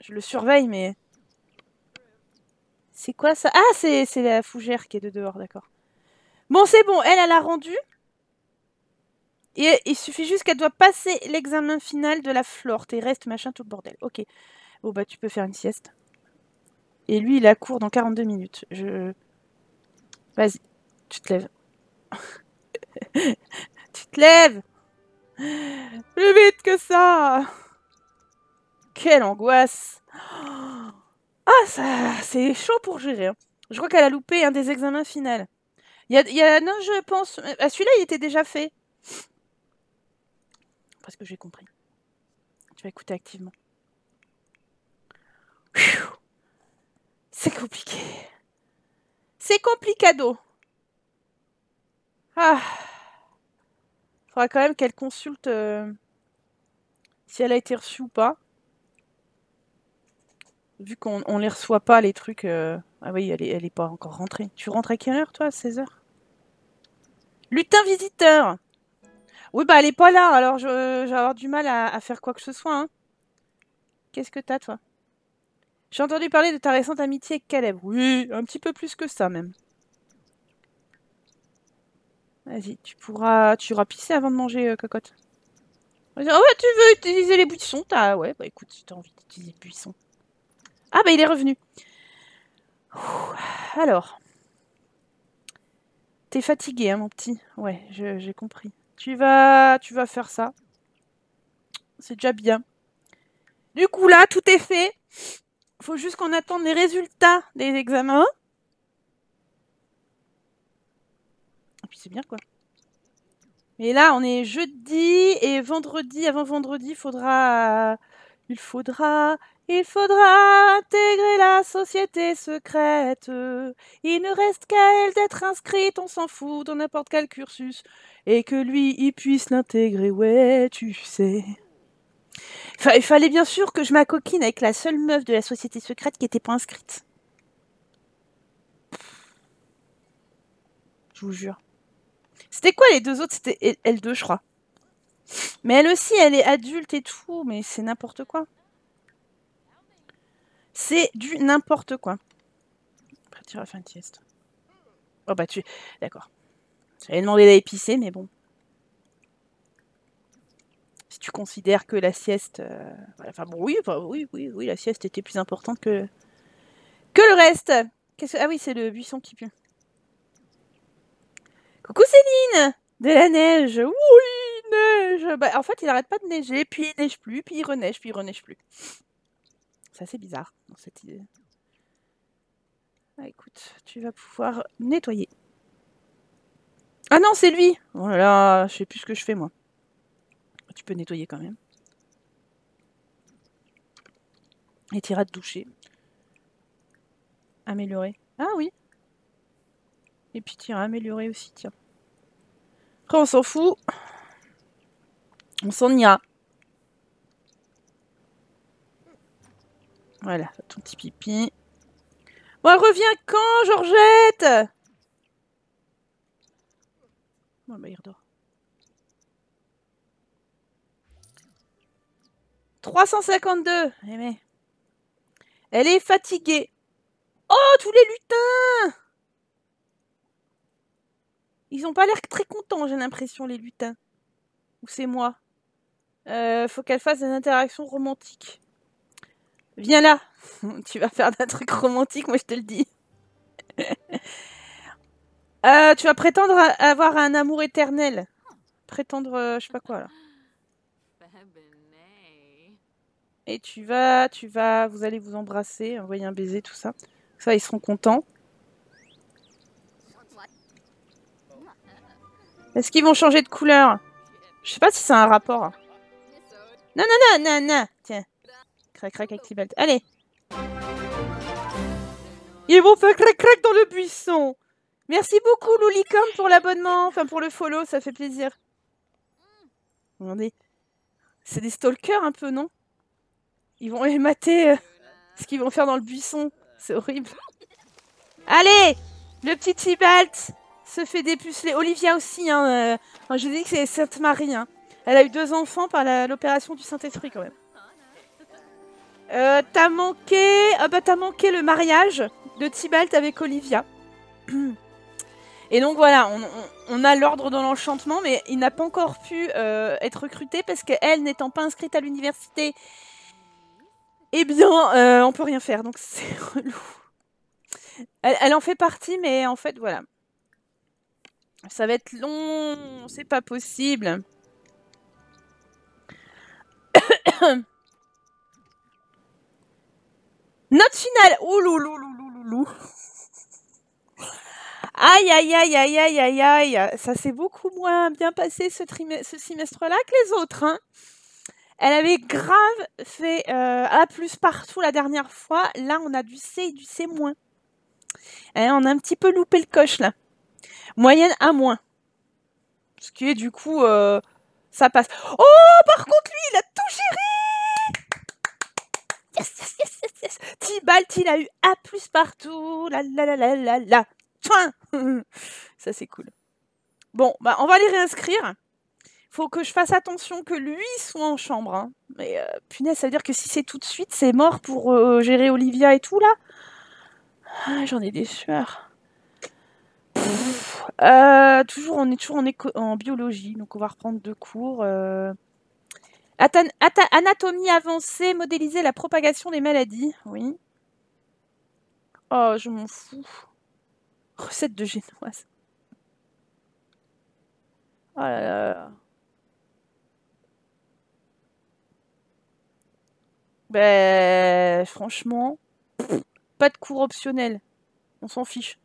Je le surveille, mais... C'est quoi ça? Ah, c'est la fougère qui est de dehors, d'accord. Bon, c'est bon, elle, elle a rendu. Et il suffit juste qu'elle doit passer l'examen final de la flore. Tes restes, machin, tout le bordel. Ok. Bon, bah, tu peux faire une sieste. Et lui, il a cours dans quarante-deux minutes. Je... Vas-y, tu te lèves. Tu te lèves. Plus vite que ça. Quelle angoisse. Ah, ça, c'est chaud pour gérer. Hein. Je crois qu'elle a loupé un des examens finaux. Il y a, il y a, non, je pense... Ah, celui-là, il était déjà fait. Parce que j'ai compris. Tu vas écouter activement. C'est compliqué. C'est complicado. Ah. Faudra quand même qu'elle consulte euh, si elle a été reçue ou pas. Vu qu'on ne les reçoit pas, les trucs... Euh... Ah oui, elle n'est elle est pas encore rentrée. Tu rentres à quelle heure, toi, à seize heures? Lutin visiteur. Oui, bah, elle n'est pas là, alors je, je vais avoir du mal à, à faire quoi que ce soit. Hein. Qu'est-ce que t'as, toi? J'ai entendu parler de ta récente amitié avec Caleb. Oui, un petit peu plus que ça, même. Vas-y, tu pourras... Tu auras pissé avant de manger, euh, cocotte. Vas-y. Ah ouais, tu veux utiliser les buissons, t'as... Ouais, bah écoute, si t'as envie d'utiliser les buissons. Ah bah, il est revenu. Ouh, alors... T'es fatigué, hein, mon petit. Ouais, j'ai compris. Tu vas... Tu vas faire ça. C'est déjà bien. Du coup, là, tout est fait. Faut juste qu'on attende les résultats des examens. Et puis c'est bien quoi. Mais là, on est jeudi et vendredi, avant vendredi, il faudra, il faudra, il faudra intégrer la société secrète. Il ne reste qu'à elle d'être inscrite, on s'en fout, dans n'importe quel cursus. Et que lui, il puisse l'intégrer, ouais, tu sais. Il fallait bien sûr que je m'acoquine avec la seule meuf de la société secrète qui n'était pas inscrite. Je vous jure. C'était quoi les deux autres? C'était elles deux, je crois. Mais elle aussi, elle est adulte et tout, mais c'est n'importe quoi. C'est du n'importe quoi. Après, tu vas faire une sieste. Oh bah tu... D'accord. J'avais demandé d'aller pisser, mais bon. Si tu considères que la sieste... Euh... Enfin bon, oui, bah, oui, oui, oui, la sieste était plus importante que... Que le reste. Qu'est-ce que... Ah oui, c'est le buisson qui pue. Coucou Céline! De la neige! Oui, neige! Bah, en fait, il arrête pas de neiger, puis il neige plus, puis il reneige, puis il reneige plus. C'est assez bizarre, dans cette idée. Ah, écoute, tu vas pouvoir nettoyer. Ah non, c'est lui! Oh là là, je sais plus ce que je fais, moi. Tu peux nettoyer quand même. Et tu iras te doucher. Améliorer. Ah oui! Et puis tu iras améliorer aussi, tiens. Après, on s'en fout. On s'en ira. Voilà, ton petit pipi. Bon, elle revient quand, Georgette? Bon, bah, il redort. trois cent cinquante-deux. Eh mais... Elle est fatiguée. Oh, tous les lutins! Ils n'ont pas l'air très contents, j'ai l'impression, les lutins. Ou c'est moi. Euh, faut qu'elle fasse des interactions romantiques. Viens là. Tu vas faire d'un truc romantique, moi je te le dis. euh, tu vas prétendre avoir un amour éternel. Prétendre, euh, je sais pas quoi, là. Et tu vas, tu vas, vous allez vous embrasser, envoyer un baiser, tout ça. Ça, ils seront contents. Est-ce qu'ils vont changer de couleur? Je sais pas si ça a un rapport. Non, non, non, non, non. Tiens. Crac, crac avec Thibault. Allez. Ils vont faire crac, crac dans le buisson. Merci beaucoup, Loulicorne, pour l'abonnement. Enfin, pour le follow, ça fait plaisir. Regardez. C'est des stalkers un peu, non? Ils vont les mater euh, ce qu'ils vont faire dans le buisson. C'est horrible. Allez. Le petit Thibault se fait dépuceler. Olivia aussi, hein. Euh, je dis que c'est Sainte Marie, hein. Elle a eu deux enfants par l'opération du Saint-Esprit, quand même. Euh, t'as manqué... Ah bah, t'as manqué le mariage de Thibault avec Olivia. Et donc, voilà, on, on, on a l'ordre dans l'enchantement, mais il n'a pas encore pu euh, être recruté parce qu'elle, n'étant pas inscrite à l'université, eh bien, euh, on peut rien faire. Donc, c'est relou. Elle, elle en fait partie, mais en fait, voilà. Ça va être long, c'est pas possible. Note finale. Oulouloulouloulou. Aïe, aïe, aïe, aïe, aïe, aïe, aïe. Ça s'est beaucoup moins bien passé ce, ce semestre-là que les autres. Hein. Elle avait grave fait euh, A+ partout la dernière fois. Là, on a du C et du C moins. Et on a un petit peu loupé le coche, là. Moyenne à moins. Ce qui est du coup, euh, ça passe. Oh, par contre, lui, il a tout géré. Yes, yes, yes, yes, yes. Thibault, il a eu A+ partout. La la la la la la. Ça, c'est cool. Bon, bah, on va les réinscrire. Faut que je fasse attention que lui soit en chambre. Hein. Mais euh, punaise, ça veut dire que si c'est tout de suite, c'est mort pour euh, gérer Olivia et tout, là. Ah, j'en ai des sueurs. Pff, euh, toujours, on est toujours en, éco en biologie, donc on va reprendre deux cours. Euh... Atan Ata anatomie avancée, modéliser la propagation des maladies, oui. Oh, je m'en fous. Recette de génoise. Oh là là. Ben, franchement, pff, pas de cours optionnel, on s'en fiche.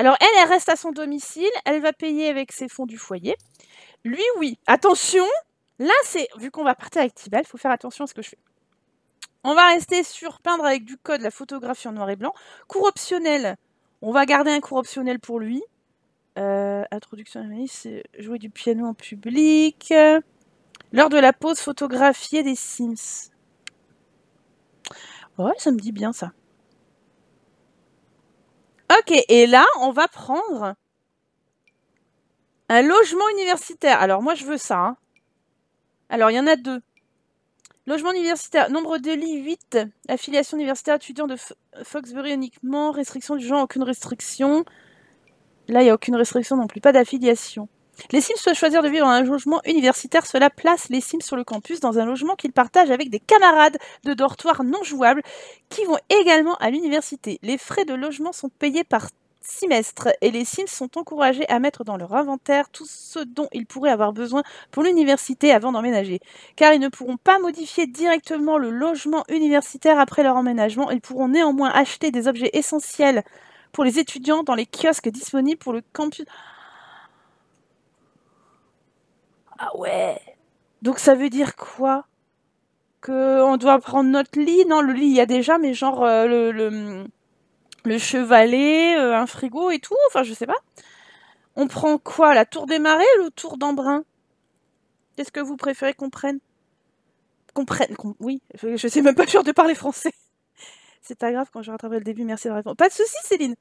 Alors, elle, elle reste à son domicile. Elle va payer avec ses fonds du foyer. Lui, oui. Attention. Là, c'est... Vu qu'on va partir avec Thibault, il faut faire attention à ce que je fais. On va rester sur peindre avec du code la photographie en noir et blanc. Cours optionnel. On va garder un cours optionnel pour lui. Euh, introduction à la maïs. Jouer du piano en public. L'heure de la pause, photographier des Sims. Ouais, ça me dit bien, ça. Ok, et là, on va prendre un logement universitaire. Alors, moi, je veux ça. Hein. Alors, il y en a deux. Logement universitaire, nombre de lits huit, affiliation universitaire étudiant de Foxbury uniquement, restriction du genre, aucune restriction. Là, il n'y a aucune restriction non plus, pas d'affiliation. Les Sims peuvent choisir de vivre dans un logement universitaire. Cela place les Sims sur le campus dans un logement qu'ils partagent avec des camarades de dortoir non jouables qui vont également à l'université. Les frais de logement sont payés par semestre et les Sims sont encouragés à mettre dans leur inventaire tout ce dont ils pourraient avoir besoin pour l'université avant d'emménager. Car ils ne pourront pas modifier directement le logement universitaire après leur emménagement. Ils pourront néanmoins acheter des objets essentiels pour les étudiants dans les kiosques disponibles pour le campus... Ah ouais. Donc ça veut dire quoi? Que on doit prendre notre lit? Non, le lit il y a déjà, mais genre euh, le, le, le chevalet, euh, un frigo et tout. Enfin, je sais pas. On prend quoi? La tour des marais ou le tour d'Embrun? Qu'est-ce que vous préférez qu'on prenne? Qu'on prenne qu'on... Oui, je, je sais même pas sûr de parler français. C'est pas grave, quand je rattraperai le début, merci de répondre. Pas de soucis, Céline.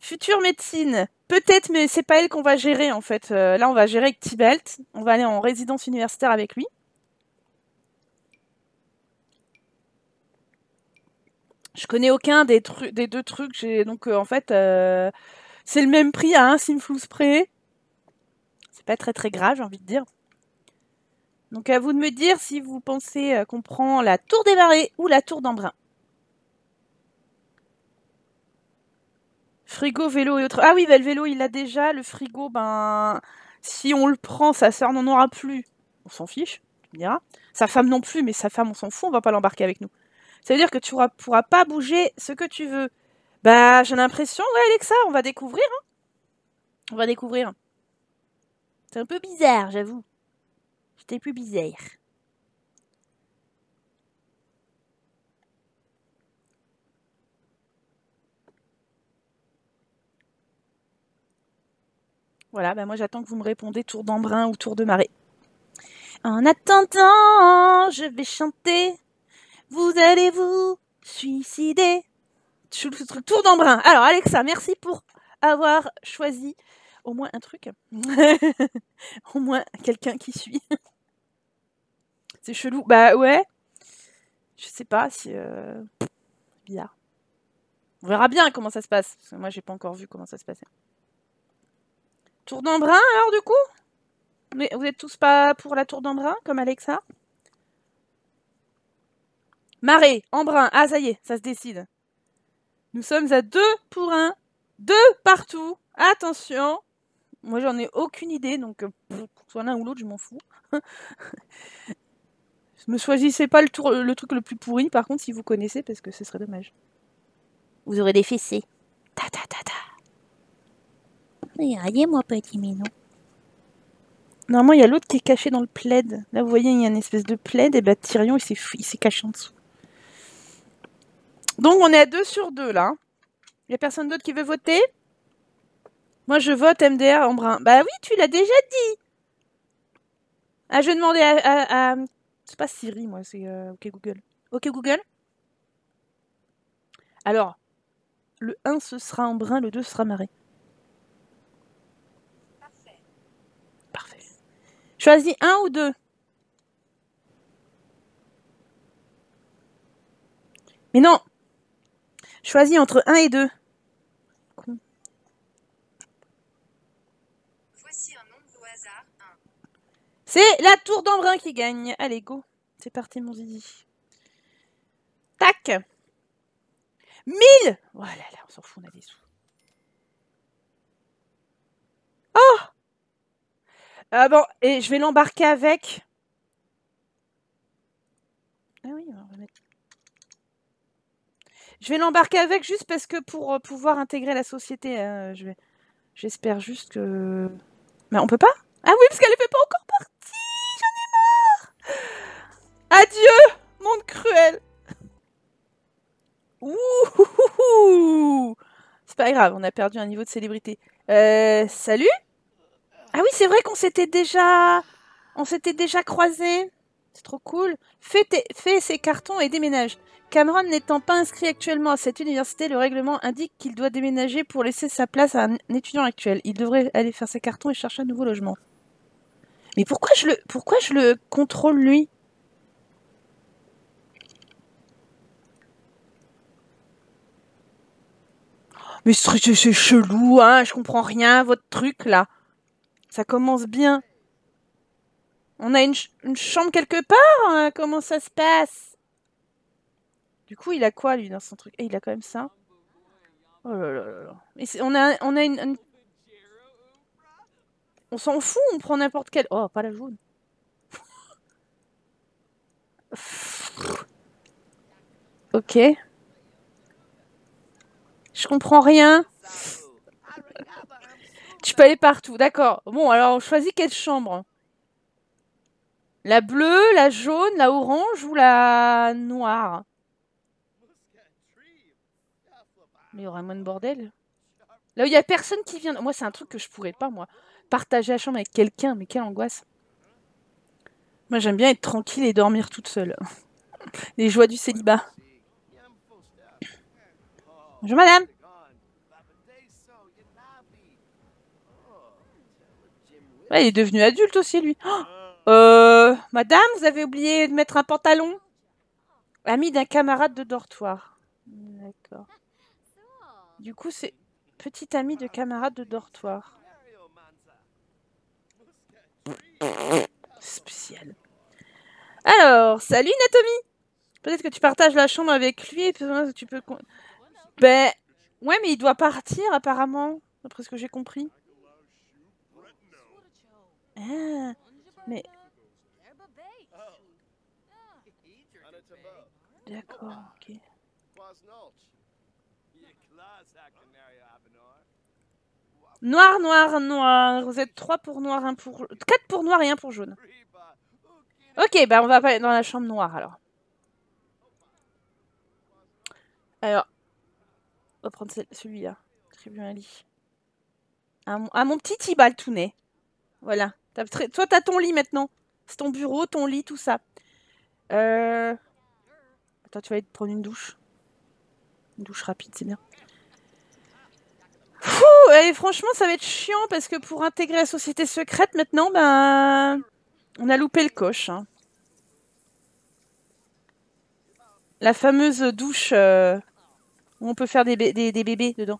Future médecine, peut-être, mais c'est pas elle qu'on va gérer en fait. Euh, là, on va gérer avec Thibault. On va aller en résidence universitaire avec lui. Je connais aucun des, des deux trucs. Donc euh, en fait, euh, c'est le même prix à un Simflouz près. C'est pas très très grave, j'ai envie de dire. Donc à vous de me dire si vous pensez qu'on prend la tour des marais ou la tour d'Embrun. Frigo, vélo et autres. Ah oui, bah le vélo, il l'a déjà. Le frigo, ben... Si on le prend, sa soeur n'en aura plus. On s'en fiche, tu me diras. Sa femme non plus, mais sa femme, on s'en fout. On va pas l'embarquer avec nous. Ça veut dire que tu ne pourras pas bouger ce que tu veux. Bah, j'ai l'impression... Ouais, Alexa, on va découvrir. Hein. On va découvrir. C'est un peu bizarre, j'avoue. C'était plus bizarre. Voilà, bah moi j'attends que vous me répondez tour d'Embrun ou tour de marée. En attendant, je vais chanter. Vous allez vous suicider. Tour d'Embrun. Alors Alexa, merci pour avoir choisi au moins un truc. Au moins quelqu'un qui suit. C'est chelou. Bah ouais. Je sais pas si... Euh... Bizarre. On verra bien comment ça se passe. Parce que moi j'ai pas encore vu comment ça se passait. Tour d'Embrun, alors, du coup? Mais vous êtes tous pas pour la tour d'Embrun, comme Alexa? Marais, Embrun. Ah, ça y est, ça se décide. Nous sommes à deux pour un. deux partout. Attention. Moi, j'en ai aucune idée, donc euh, soit l'un ou l'autre, je m'en fous. Ne choisissez pas le, tour, le truc le plus pourri, par contre, si vous connaissez, parce que ce serait dommage. Vous aurez des fessées. Ta ta ta ta. Regardez, moi, petit minou. Normalement, il y a l'autre qui est caché dans le plaid. Là, vous voyez, il y a une espèce de plaid. Et bah, Tyrion, il s'est caché en dessous. Donc, on est à deux sur deux, là. Il n'y a personne d'autre qui veut voter? Moi, je vote M D R en brun. Bah oui, tu l'as déjà dit. Ah, je vais demander à... à, à... C'est pas Siri, moi, c'est euh, OK Google. OK Google. Alors, le un, ce sera en brun, le deux, ce sera marré. Choisis un ou deux. Mais non. Choisis entre un et deux. Voici un nombre au hasard. C'est la tour d'Embrun qui gagne. Allez, go. C'est parti, mon zizi. Tac. mille. Voilà, là, on s'en fout, on a des sous. Oh! Ah bon, et je vais l'embarquer avec. Ah oui, on va mettre... Je vais l'embarquer avec juste parce que pour pouvoir intégrer la société, euh, je vais... j'espère juste que... Mais on peut pas? Ah oui, parce qu'elle ne fait pas encore partie. J'en ai marre. Adieu, monde cruel. Ouh, c'est pas grave, on a perdu un niveau de célébrité. Euh, salut. Ah oui, c'est vrai qu'on s'était déjà... On s'était déjà croisés. C'est trop cool. Fais, tes... Fais ses cartons et déménage. Cameron n'étant pas inscrit actuellement à cette université, le règlement indique qu'il doit déménager pour laisser sa place à un étudiant actuel. Il devrait aller faire ses cartons et chercher un nouveau logement. Mais pourquoi je le, pourquoi je le contrôle, lui? mais ce truc c'est chelou, hein, je comprends rien à votre truc là. Ça commence bien. On a une, ch une chambre quelque part, hein, comment ça se passe? Du coup, il a quoi lui dans son truc? Et il a quand même ça. Oh là là là là. Et on a, on a une, une... On s'en fout, on prend n'importe quelle... Oh, pas la jaune. Ok. Je comprends rien. Tu peux aller partout, d'accord. Bon, alors on choisit quelle chambre? La bleue, la jaune, la orange ou la noire? Mais il y aura moins de bordel. Là où il n'y a personne qui vient... Moi, c'est un truc que je pourrais pas, moi. Partager la chambre avec quelqu'un, mais quelle angoisse. Moi, j'aime bien être tranquille et dormir toute seule. Les joies du célibat. Bonjour, madame. Ouais, il est devenu adulte aussi, lui. Oh euh, madame, vous avez oublié de mettre un pantalon. Ami d'un camarade de dortoir. D'accord. Du coup, c'est petit ami de camarade de dortoir. Spécial. Alors, salut Natomi. Peut-être que tu partages la chambre avec lui. Et que tu peux... Ben, ouais, mais il doit partir apparemment, d'après ce que j'ai compris. Ah, mais... D'accord, ok. Noir, noir, noir. Vous êtes trois pour noir, un pour... quatre pour noir et un pour jaune. Ok, bah on va pas dans la chambre noire, alors. Alors. On va prendre celui-là. Attribuer un lit. À mon, à mon petit Thibault tout né. Voilà. As, toi, t'as ton lit maintenant. C'est ton bureau, ton lit, tout ça. Euh... Attends, tu vas aller te prendre une douche. Une douche rapide, c'est bien. Fouh, et franchement, ça va être chiant parce que pour intégrer la société secrète, maintenant, ben, on a loupé le coche. Hein. La fameuse douche euh, où on peut faire des, des, des bébés dedans.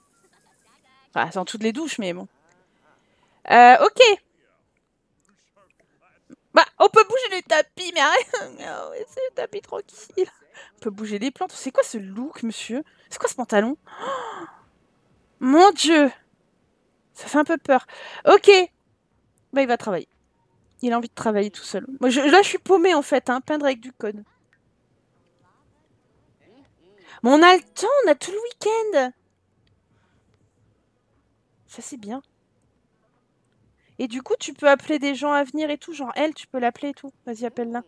Enfin, dans toutes les douches, mais bon. Euh, ok. Bah, on peut bouger les tapis, mais arrête. Non, laissez le tapis tranquille. On peut bouger les plantes. C'est quoi ce look, monsieur? C'est quoi ce pantalon? Oh, mon Dieu! Ça fait un peu peur. Ok. Bah, il va travailler. Il a envie de travailler tout seul. Moi, je, là, je suis paumée, en fait. Hein, peindre avec du code. Mais on a le temps. On a tout le week-end. Ça, c'est bien. Et du coup, tu peux appeler des gens à venir et tout. Genre, elle, tu peux l'appeler et tout. Vas-y, appelle-la.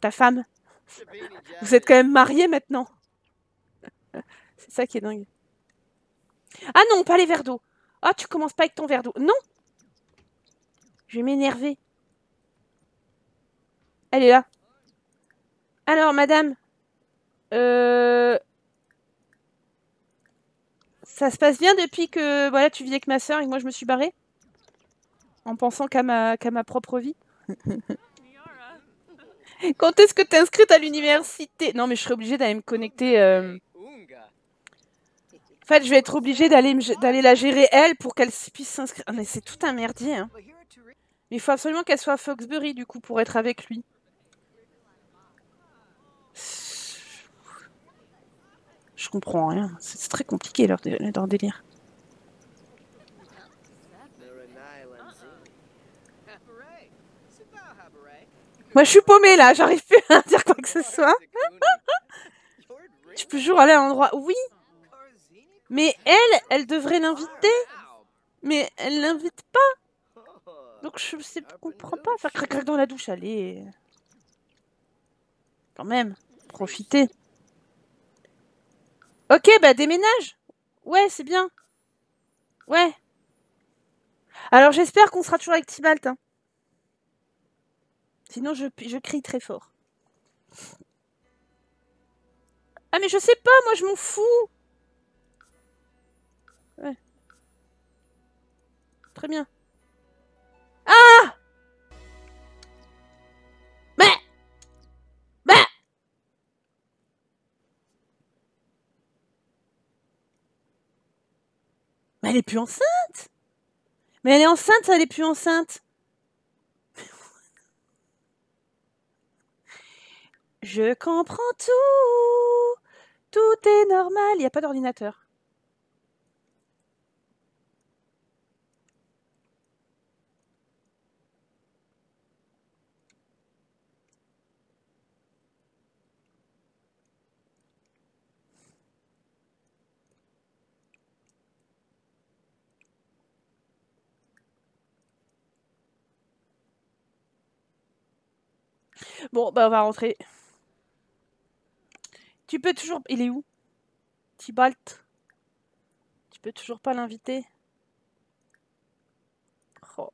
Ta femme. Vous êtes quand même mariés maintenant. C'est ça qui est dingue. Ah non, pas les verres d'eau. Ah, tu commences pas avec ton verre d'eau. Non. Je vais m'énerver. Elle est là. Alors, madame. Euh... Ça se passe bien depuis que voilà, tu vis avec ma soeur et que moi je me suis barrée. En pensant qu'à ma, qu'à ma propre vie. Quand est-ce que t'es inscrite à l'université? Non, mais je serais obligée d'aller me connecter... Euh... En fait, je vais être obligée d'aller la gérer, elle, pour qu'elle puisse s'inscrire. Mais c'est tout un merdier. Hein. Mais il faut absolument qu'elle soit à Foxbury, du coup, pour être avec lui. Je comprends rien. C'est très compliqué, leur, dé leur délire. Moi, je suis paumée, là. J'arrive plus à dire quoi que ce soit. Tu peux toujours aller à un endroit... Oui. Mais elle, elle devrait l'inviter. Mais elle l'invite pas. Donc je sais, comprends pas. Faire crac crac dans la douche, allez. Quand même, profitez. Ok, bah déménage. Ouais, c'est bien. Ouais. Alors j'espère qu'on sera toujours avec Thibault. Hein. Sinon je, je crie très fort. Ah mais je sais pas, moi je m'en fous. Ouais. Très bien. Ah! Mais! Mais! Mais elle est plus enceinte. Mais elle est enceinte, elle est plus enceinte. Je comprends tout. Tout est normal. Il n'y a pas d'ordinateur. Bon, bah on va rentrer. Tu peux toujours... Il est où? Thibault. Tu peux toujours pas l'inviter? Oh,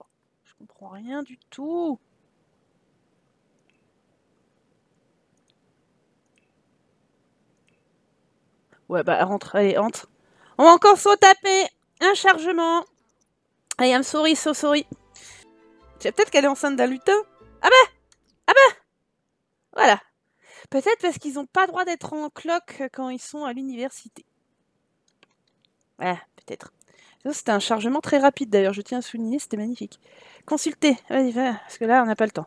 je comprends rien du tout. Ouais, bah rentre, allez, entre. On va encore se taper. Un chargement. Allez, I'm sorry, so sorry. Peut-être qu'elle est enceinte d'un lutin. Ah bah! Ah bah! Voilà. Peut-être parce qu'ils n'ont pas droit d'être en cloque quand ils sont à l'université. Voilà, peut-être. C'était un chargement très rapide d'ailleurs, je tiens à souligner, c'était magnifique. Consultez, allez, va, parce que là, on n'a pas le temps.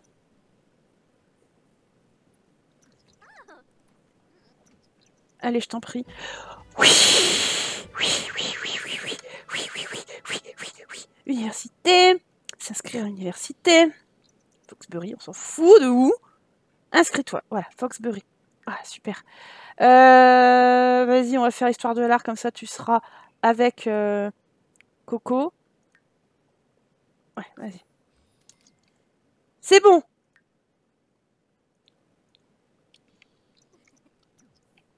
Allez, je t'en prie. Oui, oui, oui, oui, oui, oui, oui, oui, oui, oui, oui, oui. Université, s'inscrire à l'université. Foxbury, on s'en fout de où? Inscris-toi, voilà, Foxbury. Ah, super. Euh, Vas-y, on va faire Histoire de l'art, comme ça tu seras avec euh, Coco. Ouais, vas-y. C'est bon.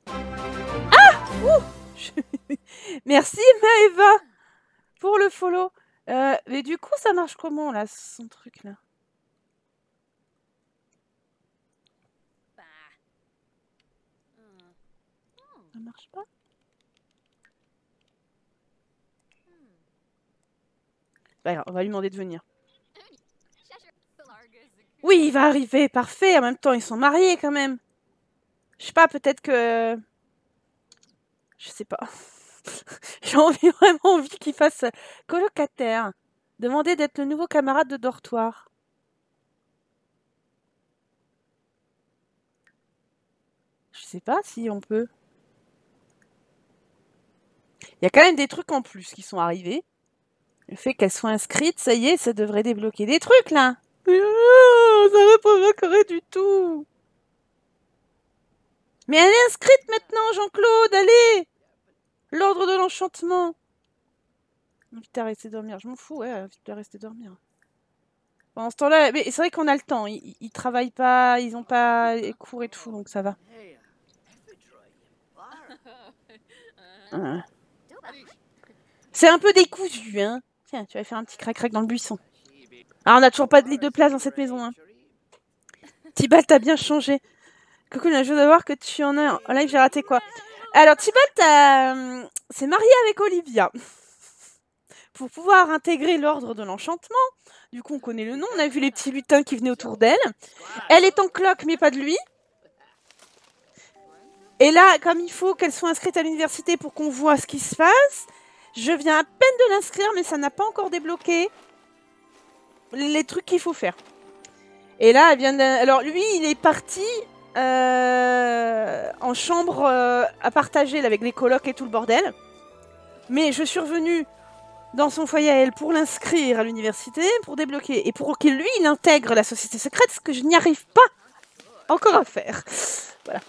Ah ouh je... Merci Maëva pour le follow. Euh, mais du coup, ça marche comment, là, son truc, là? Ça marche pas. Bah, on va lui demander de venir. Oui, il va arriver, parfait. En même temps, ils sont mariés quand même. Je sais pas, peut-être que... Je sais pas. J'ai envie, vraiment envie qu'il fasse colocataire. Demander d'être le nouveau camarade de dortoir. Je sais pas si on peut... Il y a quand même des trucs en plus qui sont arrivés. Le fait qu'elles soient inscrites, ça y est, ça devrait débloquer des trucs, là. Oh, ça va pas m'accorder du tout. Mais elle est inscrite maintenant, Jean-Claude, allez. L'ordre de l'enchantement. Vite à rester dormir, je m'en fous, ouais, vite à rester dormir. Pendant ce temps-là, mais c'est vrai qu'on a le temps, ils, ils travaillent pas, ils ont pas cours et tout, donc ça va. Ah. C'est un peu décousu, hein. Tiens, tu vas faire un petit crac-crac dans le buisson. Ah, on n'a toujours pas de lit de place dans cette maison, hein. Thibault, t'as bien changé. Coucou, j'ai hâte de voir que tu en as... En live, j'ai raté quoi? Alors, Thibault s'est marié avec Olivia. Pour pouvoir intégrer l'ordre de l'enchantement. Du coup, on connaît le nom. On a vu les petits lutins qui venaient autour d'elle. Elle est en cloque, mais pas de lui. Et là, comme il faut qu'elle soit inscrite à l'université pour qu'on voit ce qui se passe... Je viens à peine de l'inscrire, mais ça n'a pas encore débloqué les trucs qu'il faut faire. Et là, elle vient de... Alors lui, il est parti euh, en chambre euh, à partager avec les colocs et tout le bordel. Mais je suis revenue dans son foyer à elle pour l'inscrire à l'université, pour débloquer. Et pour qu'il, lui, il intègre la société secrète, ce que je n'y arrive pas encore à faire. Voilà.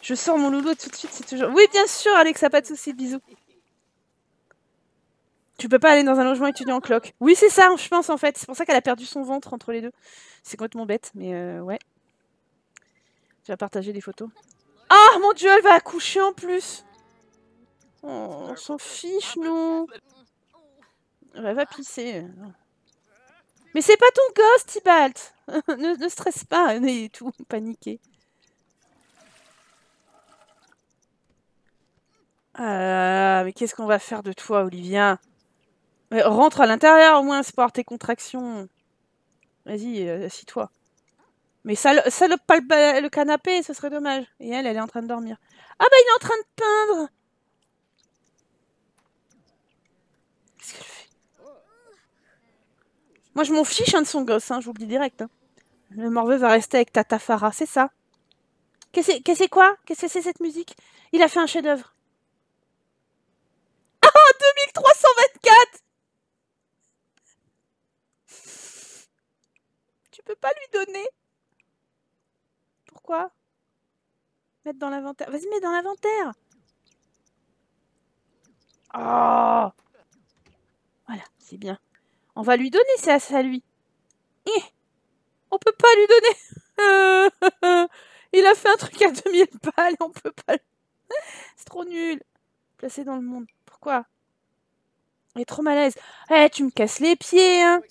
Je sors mon loulou tout de suite, c'est toujours... Oui, bien sûr, Alexa, pas de soucis, bisous. Tu peux pas aller dans un logement étudiant en cloque. Oui, c'est ça, je pense, en fait. C'est pour ça qu'elle a perdu son ventre entre les deux. C'est complètement bête, mais euh, ouais. Tu vas partager des photos. Oh, mon Dieu, elle va accoucher en plus. Oh, on s'en fiche, nous. Elle va pisser. Mais c'est pas ton gosse, Thibault. ne, ne stresse pas, elle est tout paniquée. Euh, mais qu'est-ce qu'on va faire de toi, Olivia? Mais rentre à l'intérieur au moins, c'est pour avoir tes contractions. Vas-y, assis-toi. Mais salope, salope pas le, le canapé, ce serait dommage. Et elle, elle est en train de dormir. Ah bah, il est en train de peindre. Moi, je m'en fiche hein, de son gosse, hein, je vous le dis direct. Hein. Le Morveux va rester avec Tata Farah, c'est ça. Qu'est-ce que c'est quoi? Qu'est-ce que c'est cette musique? Il a fait un chef-d'œuvre. Ah, deux mille trois cent vingt-quatre! Tu peux pas lui donner? Pourquoi? Mettre dans l'inventaire. Vas-y, mets dans l'inventaire! Oh! Voilà, c'est bien. On va lui donner, c'est à ça, lui. Eh, on peut pas lui donner. Il a fait un truc à deux mille balles, on peut pas. C'est trop nul. Placé dans le monde. Pourquoi? Il est trop mal à l'aise. Eh, tu me casses les pieds, hein.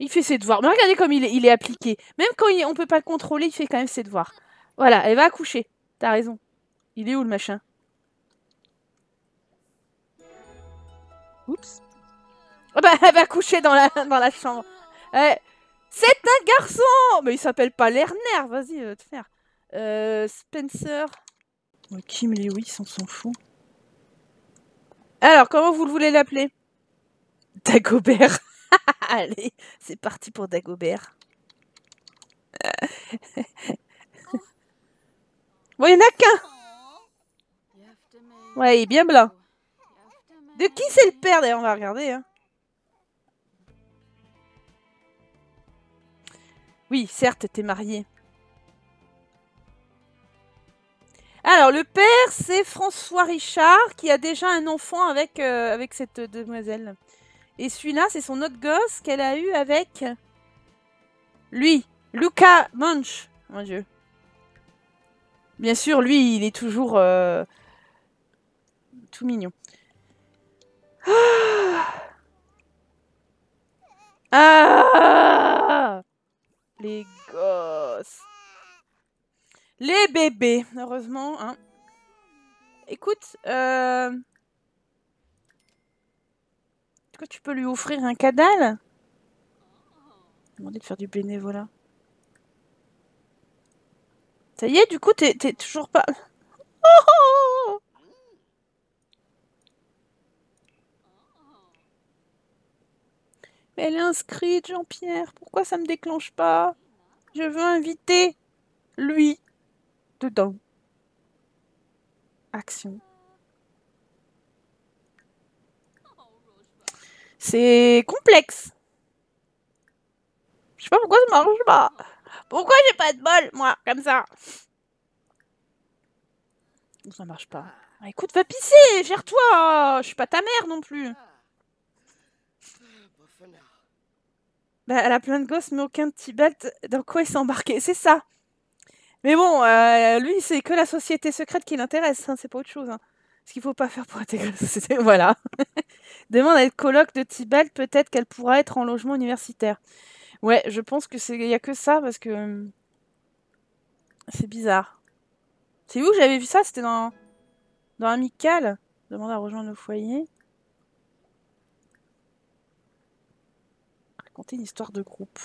Il fait ses devoirs. Mais regardez comme il est, il est appliqué. Même quand il, on peut pas le contrôler, il fait quand même ses devoirs. Voilà, elle va accoucher. T'as raison. Il est où, le machin? Oups. Ah bah, elle va coucher dans la, dans la chambre. Eh, c'est un garçon. Mais il s'appelle pas Lerner. Vas-y, euh, te faire. Euh, Spencer. Kim Lewis, on s'en fout. Alors, comment vous voulez l'appeler? Dagobert. Allez, c'est parti pour Dagobert. Bon, il n'y en a qu'un. Ouais, il est bien blanc. De qui c'est le père? D'ailleurs, on va regarder. Hein. Oui, certes, t'es marié. Alors, le père, c'est François Richard, qui a déjà un enfant avec, euh, avec cette demoiselle. Et celui-là, c'est son autre gosse qu'elle a eu avec... Lui, Luca Munch. Mon Dieu. Bien sûr, lui, il est toujours... Euh, tout mignon. Ah, ah, les gosses. Les bébés. Heureusement, hein. Écoute, euh... est-ce que tu peux lui offrir un cadal? Demander de faire du bénévolat. Ça y est, du coup, t'es toujours pas... Oh, mais elle est inscrite, Jean-Pierre. Pourquoi ça me déclenche pas? Je veux inviter lui dedans. Action. C'est complexe. Je sais pas pourquoi ça marche pas. Pourquoi j'ai pas de bol, moi, comme ça? Ça marche pas. Ah, écoute, va pisser, gère-toi. Je suis pas ta mère non plus. Bah, elle a plein de gosses, mais aucun Tibalt. Dans quoi il s'est embarqué? C'est ça. Mais bon, euh, lui, c'est que la société secrète qui l'intéresse. Hein, c'est pas autre chose. Hein. Ce qu'il faut pas faire pour intégrer la société. Voilà. Demande à être coloc de Tibalt. Peut-être qu'elle pourra être en logement universitaire. Ouais, je pense que c'est, il y a que ça parce que euh, c'est bizarre. C'est où j'avais vu ça? C'était dans dans Amical. Demande à rejoindre le foyer. Raconter une histoire de groupe.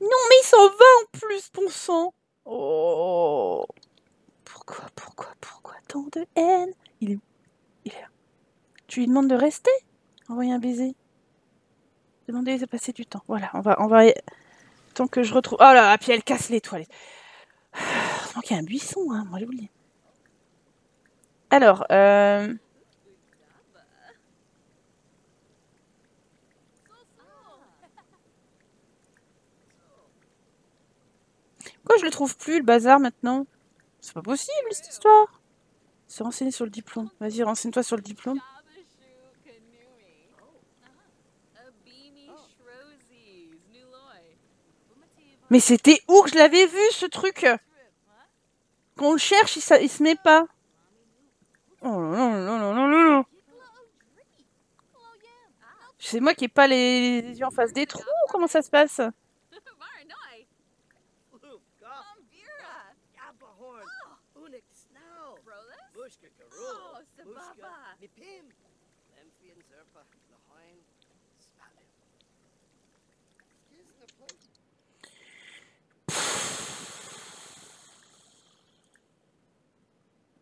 Non, mais il s'en va en plus, bon sang. Oh. Pourquoi, pourquoi, pourquoi tant de haine? Il est où? Il est là. Tu lui demandes de rester? Envoyer un baiser. Demander de passer du temps. Voilà, on va... on va... tant que je retrouve... Oh là là, puis elle casse les toilettes. Heureusement qu'il y a un buisson, hein. Moi, j'ai oublié. Alors, euh... pourquoi je le trouve plus, le bazar, maintenant? C'est pas possible, cette histoire. Se renseigner sur le diplôme. Vas-y, renseigne-toi sur le diplôme. Mais c'était où que je l'avais vu, ce truc? Quand on le cherche, il, ça, il se met pas. Oh non, non, non, non, non, non. C'est moi qui ai pas les, les yeux en face des trous, comment ça se passe?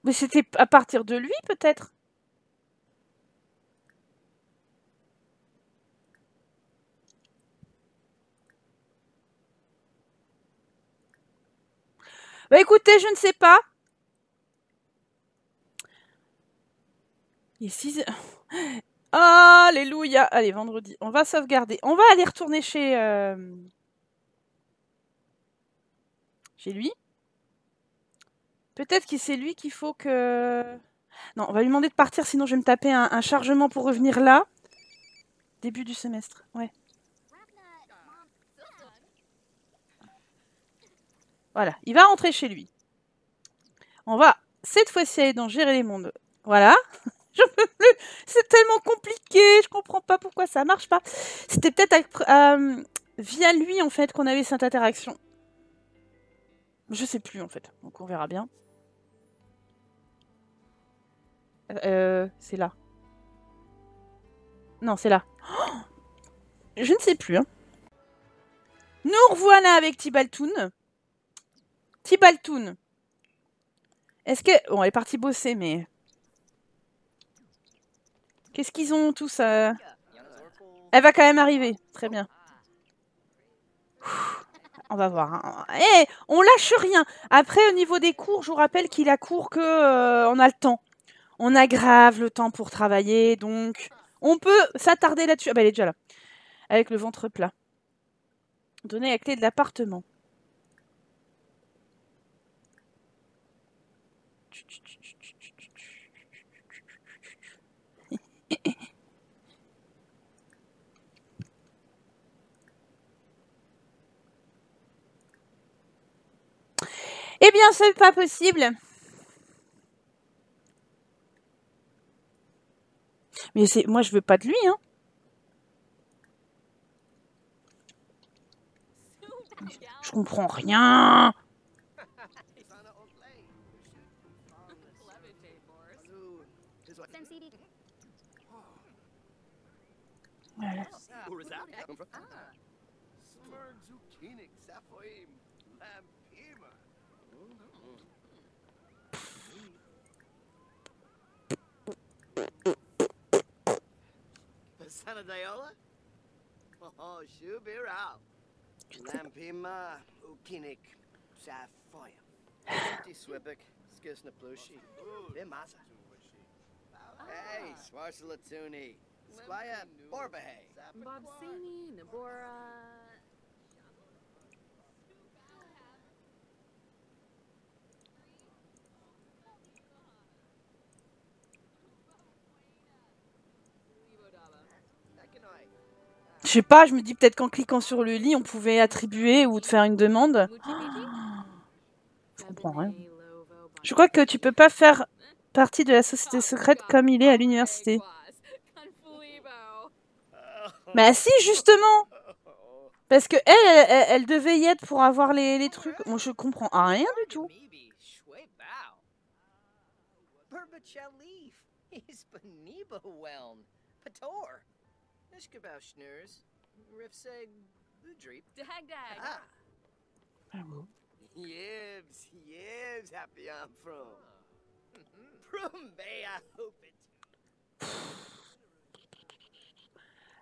Mais c'était à partir de lui, peut-être? Bah écoutez, je ne sais pas. Et six... Alléluia. Allez, vendredi. On va sauvegarder. On va aller retourner chez... Euh... Chez lui. Peut-être que c'est lui qu'il faut que... Non, on va lui demander de partir, sinon je vais me taper un, un chargement pour revenir là. Début du semestre, ouais. Voilà, il va rentrer chez lui. On va, cette fois-ci, aller dans Gérer les mondes. Voilà. J'en peux plus. C'est tellement compliqué. Je comprends pas pourquoi ça marche pas. C'était peut-être euh, via lui, en fait, qu'on avait cette interaction. Je sais plus, en fait. Donc, on verra bien. Euh, c'est là. Non, c'est là. Oh, je ne sais plus. Hein. Nous revoilà avec Thibaltoun. Thibaltoun. Est-ce que... Bon, elle est partie bosser, mais... Qu'est-ce qu'ils ont, tous euh... Elle va quand même arriver. Très bien. Ouh. On va voir. Hein. Hey, on lâche rien. Après, au niveau des cours, je vous rappelle qu'il a cours que euh, on a le temps. On a grave le temps pour travailler, donc on peut s'attarder là-dessus. Ah bah elle est déjà là, avec le ventre plat. Donner la clé de l'appartement. Eh bien, c'est pas possible. Mais c'est moi, je veux pas de lui, hein. Je comprends rien. Voilà. Je sais pas, je me dis peut-être qu'en cliquant sur le lit, on pouvait attribuer ou faire une demande. Oh, je comprends rien. Je crois que tu peux pas faire partie de la société secrète comme il est à l'université. Bah si, justement. Parce que elle, elle, elle devait y être pour avoir les, les trucs. Moi, je comprends rien du tout.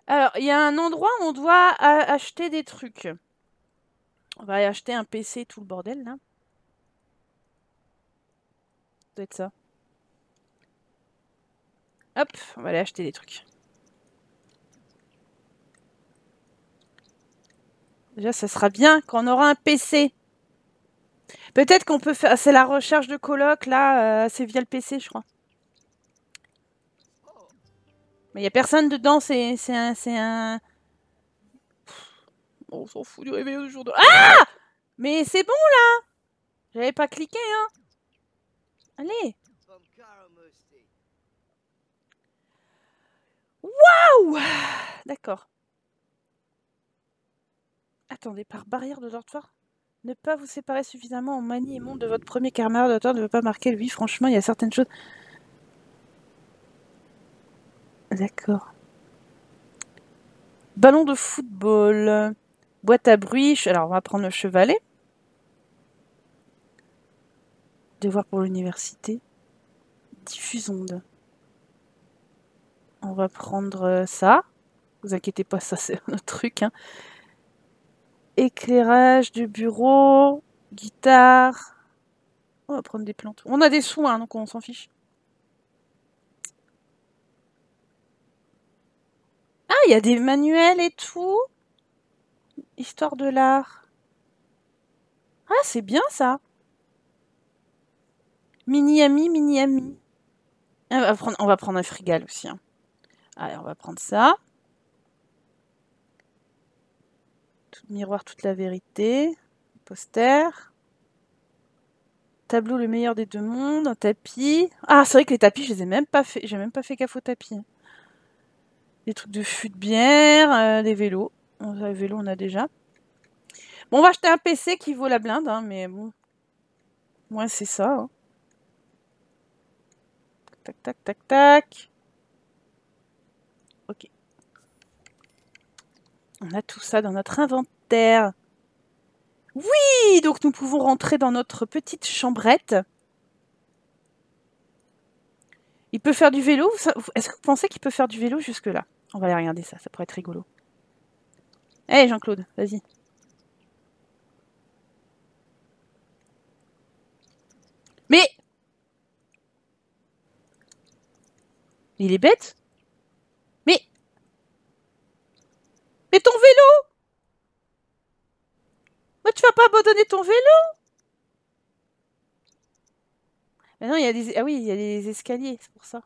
Alors, il y a un endroit où on doit acheter des trucs. On va acheter un P C, tout le bordel, là. Ça doit être ça. Hop, on va aller acheter des trucs. Déjà, ça sera bien quand on aura un P C. Peut-être qu'on peut faire... C'est la recherche de coloc, là. Euh, c'est via le P C, je crois. Mais il n'y a personne dedans. C'est un... un... Bon, on s'en fout du réveil au jour de... Ah! Mais c'est bon, là. J'avais pas cliqué, hein. Allez. Waouh! D'accord. Attendez, par barrière de dortoir, ne pas vous séparer suffisamment en manie et monde de votre premier camarade de dortoir ne veut pas marquer lui. Franchement, il y a certaines choses. D'accord. Ballon de football. Boîte à bruit. Alors, on va prendre le chevalet. Devoir pour l'université. diffusonde. On va prendre ça. Vous inquiétez pas, ça c'est un autre truc. Hein. Éclairage du bureau, guitare. On va prendre des plantes. On a des sous, hein, donc on s'en fiche. Ah, il y a des manuels et tout. Histoire de l'art. Ah, c'est bien ça. Mini-ami, mini-ami. On va prendre, on va prendre un frigal aussi. Hein. Allez, on va prendre ça. Tout miroir, toute la vérité. Poster. Tableau, le meilleur des deux mondes. Un tapis. Ah, c'est vrai que les tapis, je les ai même pas fait. J'ai même pas fait gaffe au tapis. Des trucs de fût de bière, euh, des vélos. Les vélos, on a déjà. Bon, on va acheter un P C qui vaut la blinde, hein, mais bon. Moi, ouais, c'est ça. Hein. Tac, tac, tac, tac. Ok. On a tout ça dans notre inventaire. Oui! Donc, nous pouvons rentrer dans notre petite chambrette. Il peut faire du vélo? Est-ce que vous pensez qu'il peut faire du vélo jusque-là? On va aller regarder ça, ça pourrait être rigolo. Hé, hey Jean-Claude, vas-y. Mais il est bête. Mais Mais ton vélo! Moi, tu vas pas abandonner ton vélo! Mais non, il y a des... Ah oui, il y a des escaliers, c'est pour ça.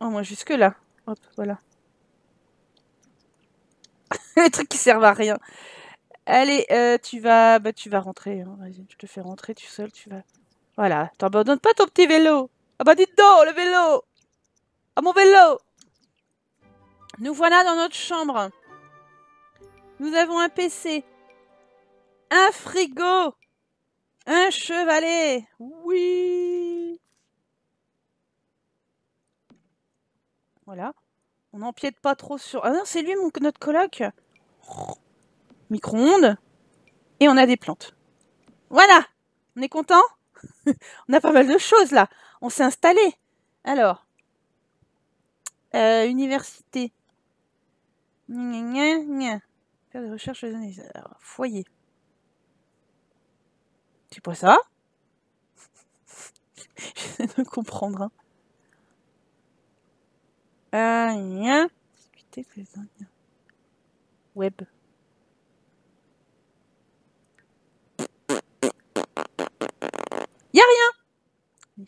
Au moins jusque là. Hop, voilà. Les trucs qui servent à rien. Allez, euh, tu vas... Bah, tu vas rentrer. Hein. Vas-y, je te fais rentrer tout seul, tu vas... Voilà, t'abandonnes pas ton petit vélo. Ah bah, dites donc, le vélo. Ah, mon vélo. Nous voilà dans notre chambre. Nous avons un P C, un frigo, un chevalet. Oui. Voilà. On n'empiète pas trop sur... Ah non, c'est lui, mon, notre coloc. Micro-ondes. Et on a des plantes. Voilà. On est content. On a pas mal de choses, là. On s'est installé. Alors. Euh, université. Gna, gna, gna. De recherche des analyses. Alors, foyer. C'est pas ça. J'essaie de comprendre. Hein. Euh, discuter avec les Indiens. Web. Y'a rien.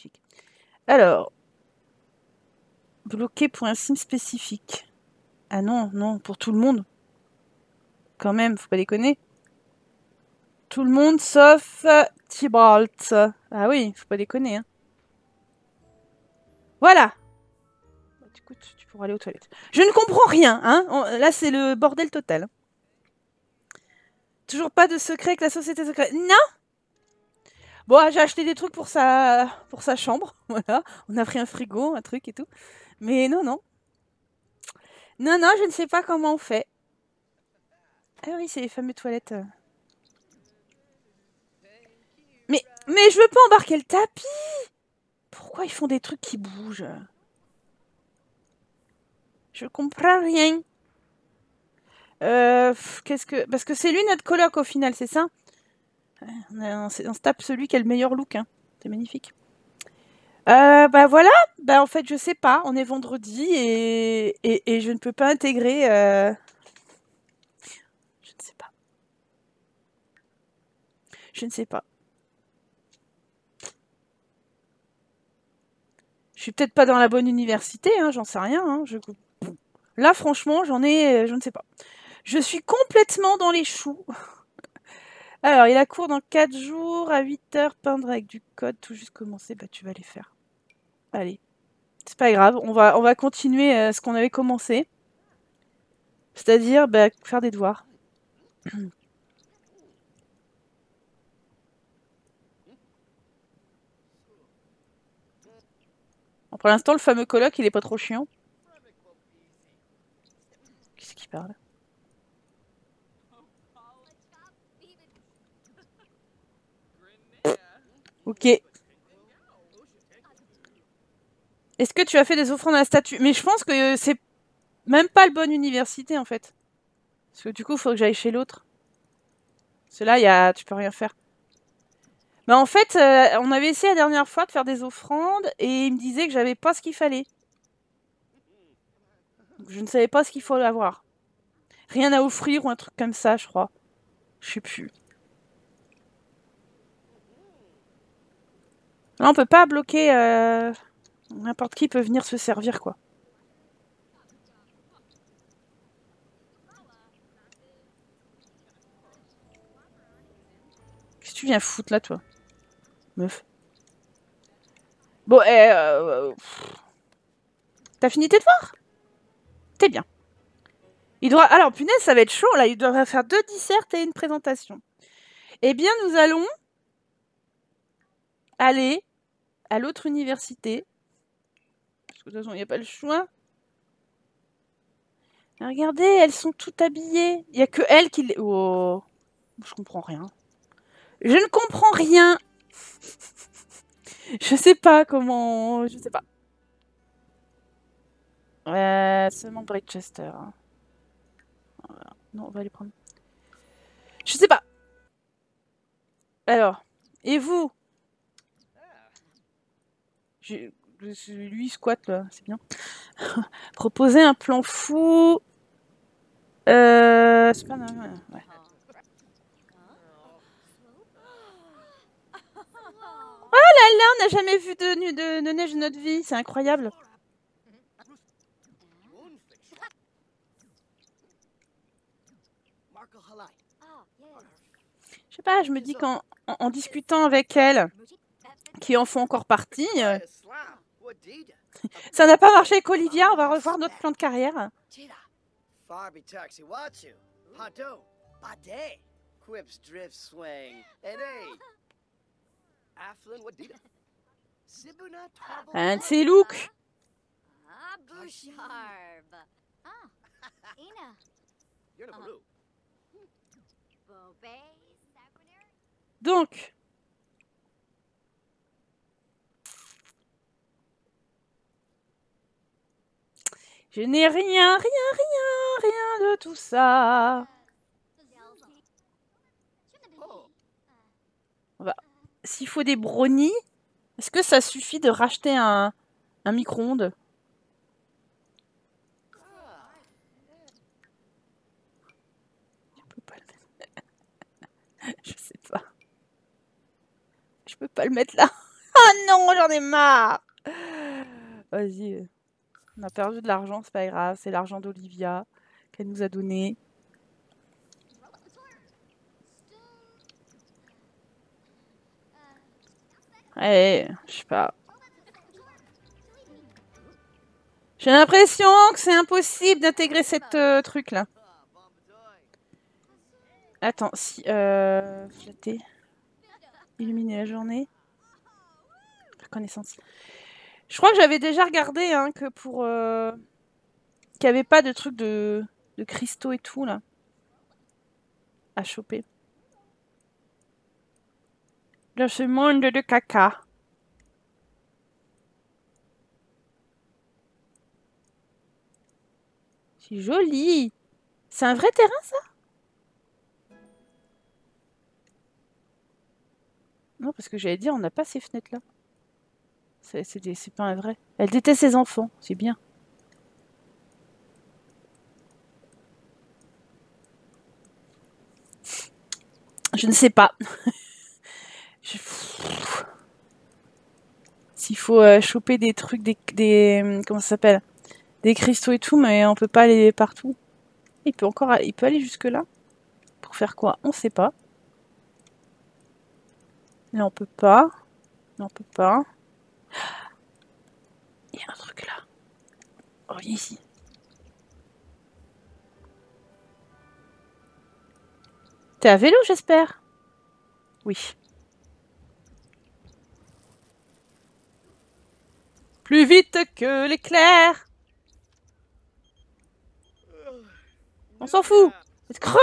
Alors. Bloqué pour un sim spécifique. Ah non, non, pour tout le monde. Quand même, faut pas déconner. Tout le monde sauf euh, Thibault. Ah oui, faut pas déconner. Hein. Voilà. Du coup, tu pourras aller aux toilettes. Je ne comprends rien. Hein. On, là, c'est le bordel total. Toujours pas de secret que la société secrète. Non. Bon, j'ai acheté des trucs pour sa, pour sa chambre. Voilà. On a pris un frigo, un truc et tout. Mais non, non. Non, non, je ne sais pas comment on fait. Ah oui, c'est les fameuses toilettes. Mais, mais je veux pas embarquer le tapis. Pourquoi ils font des trucs qui bougent? Je comprends rien. Euh, qu'est-ce que... Parce que c'est lui notre coloc au final, c'est ça? On, a, on, on se tape celui qui a le meilleur look. Hein. C'est magnifique. Euh, bah voilà. Bah en fait, je sais pas. On est vendredi et, et, et je ne peux pas intégrer... Euh... Je ne sais pas. Je suis peut-être pas dans la bonne université, hein, j'en sais rien. Hein, je... Là, franchement, j'en ai... Je ne sais pas. Je suis complètement dans les choux. Alors, il a cours dans quatre jours, à huit heures, peindre avec du code, tout juste commencé. Bah, tu vas les faire. Allez. C'est pas grave, on va, on va continuer euh, ce qu'on avait commencé. C'est-à-dire, bah, faire des devoirs. Pour l'instant, le fameux coloc, il est pas trop chiant. Qu'est-ce qu'il parle? Ok. Est-ce que tu as fait des offrandes à la statue? Mais je pense que c'est même pas le bon université en fait. Parce que du coup, il faut que j'aille chez l'autre. Cela, y a... tu peux rien faire. Bah en fait, euh, on avait essayé la dernière fois de faire des offrandes et il me disait que j'avais pas ce qu'il fallait. Donc, je ne savais pas ce qu'il faut avoir. Rien à offrir ou un truc comme ça, je crois. Je sais plus. Là, on peut pas bloquer... Euh... N'importe qui peut venir se servir, quoi. Qu'est-ce que tu viens foutre, là, toi? Meuf. Bon, eh... Euh, T'as fini tes devoirs? T'es bien. Il doit... Alors, punaise, ça va être chaud, là. Il doit faire deux dissertes et une présentation. Eh bien, nous allons... aller à l'autre université. De toute façon, il n'y a pas le choix. Regardez, elles sont toutes habillées. Il n'y a que elles qui... Oh, je comprends rien. Je ne comprends rien. Je sais pas comment... Je sais pas. Euh, seulement Bridchester. Voilà. Non, on va les prendre. Je sais pas. Alors, et vous? J'ai... Lui, il squatte, là, c'est bien. Proposer un plan fou. Euh... C'est pas normal, ouais. Oh là là, on n'a jamais vu de, de, de neige de notre vie, c'est incroyable. Je sais pas, je me dis qu'en en, en discutant avec elle, qui en font encore partie... Euh, Ça n'a pas marché avec Olivia, on va revoir notre plan de carrière. Un de ses looks. Donc... Je n'ai rien, rien, rien, rien de tout ça. Bah, s'il faut des brownies, est-ce que ça suffit de racheter un, un micro-ondes? Je peux pas le mettre. Je sais pas. Je peux pas le mettre là. Oh non, j'en ai marre. Vas-y. On a perdu de l'argent, c'est pas grave, c'est l'argent d'Olivia qu'elle nous a donné. Ouais, je sais pas. J'ai l'impression que c'est impossible d'intégrer cette euh, truc là. Attends, si euh, flatter, illuminer la journée, reconnaissance. Je crois que j'avais déjà regardé hein, que pour euh, qu'il n'y avait pas de trucs de, de cristaux et tout là à choper. Dans ce monde de caca. C'est joli. C'est un vrai terrain ça? Non parce que j'allais dire on n'a pas ces fenêtres là. C'est pas un vrai. Elle déteste ses enfants, c'est bien. Je ne sais pas. Je... S'il faut euh, choper des trucs, des, des comment ça s'appelle, des cristaux et tout, mais on peut pas aller partout. Il peut encore, il peut aller jusque là pour faire quoi? On sait pas. Là on peut pas. Là on peut pas. Il y a un truc là. Oh, il est ici. T'es à vélo, j'espère? Oui. Plus vite que l'éclair. On s'en fout. Creuse.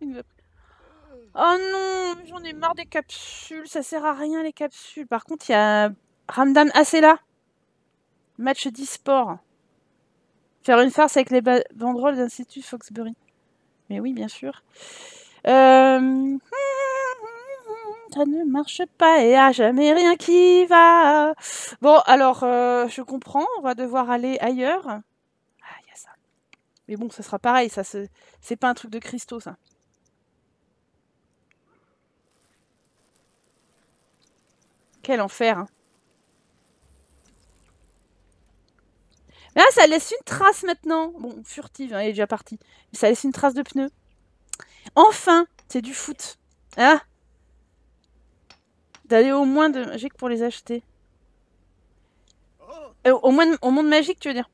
Il nous a pris. Oh non, j'en ai marre des capsules, ça sert à rien les capsules. Par contre, il y a Ramdan Asela, match d'e-sport. Faire une farce avec les banderoles de l'Institut Foxbury. Mais oui, bien sûr. Euh... Ça ne marche pas et à jamais rien qui va. Bon, alors, euh, je comprends, on va devoir aller ailleurs. Ah, il y a ça. Mais bon, ça sera pareil, ça, c'est pas un truc de cristaux, ça. Quel enfer, hein. Mais là, ça laisse une trace maintenant. Bon, furtive, hein, il est déjà parti. Mais ça laisse une trace de pneu. Enfin, c'est du foot. Ah, d'aller au moins de magique pour les acheter. Euh, au moins de... au monde magique, tu veux dire?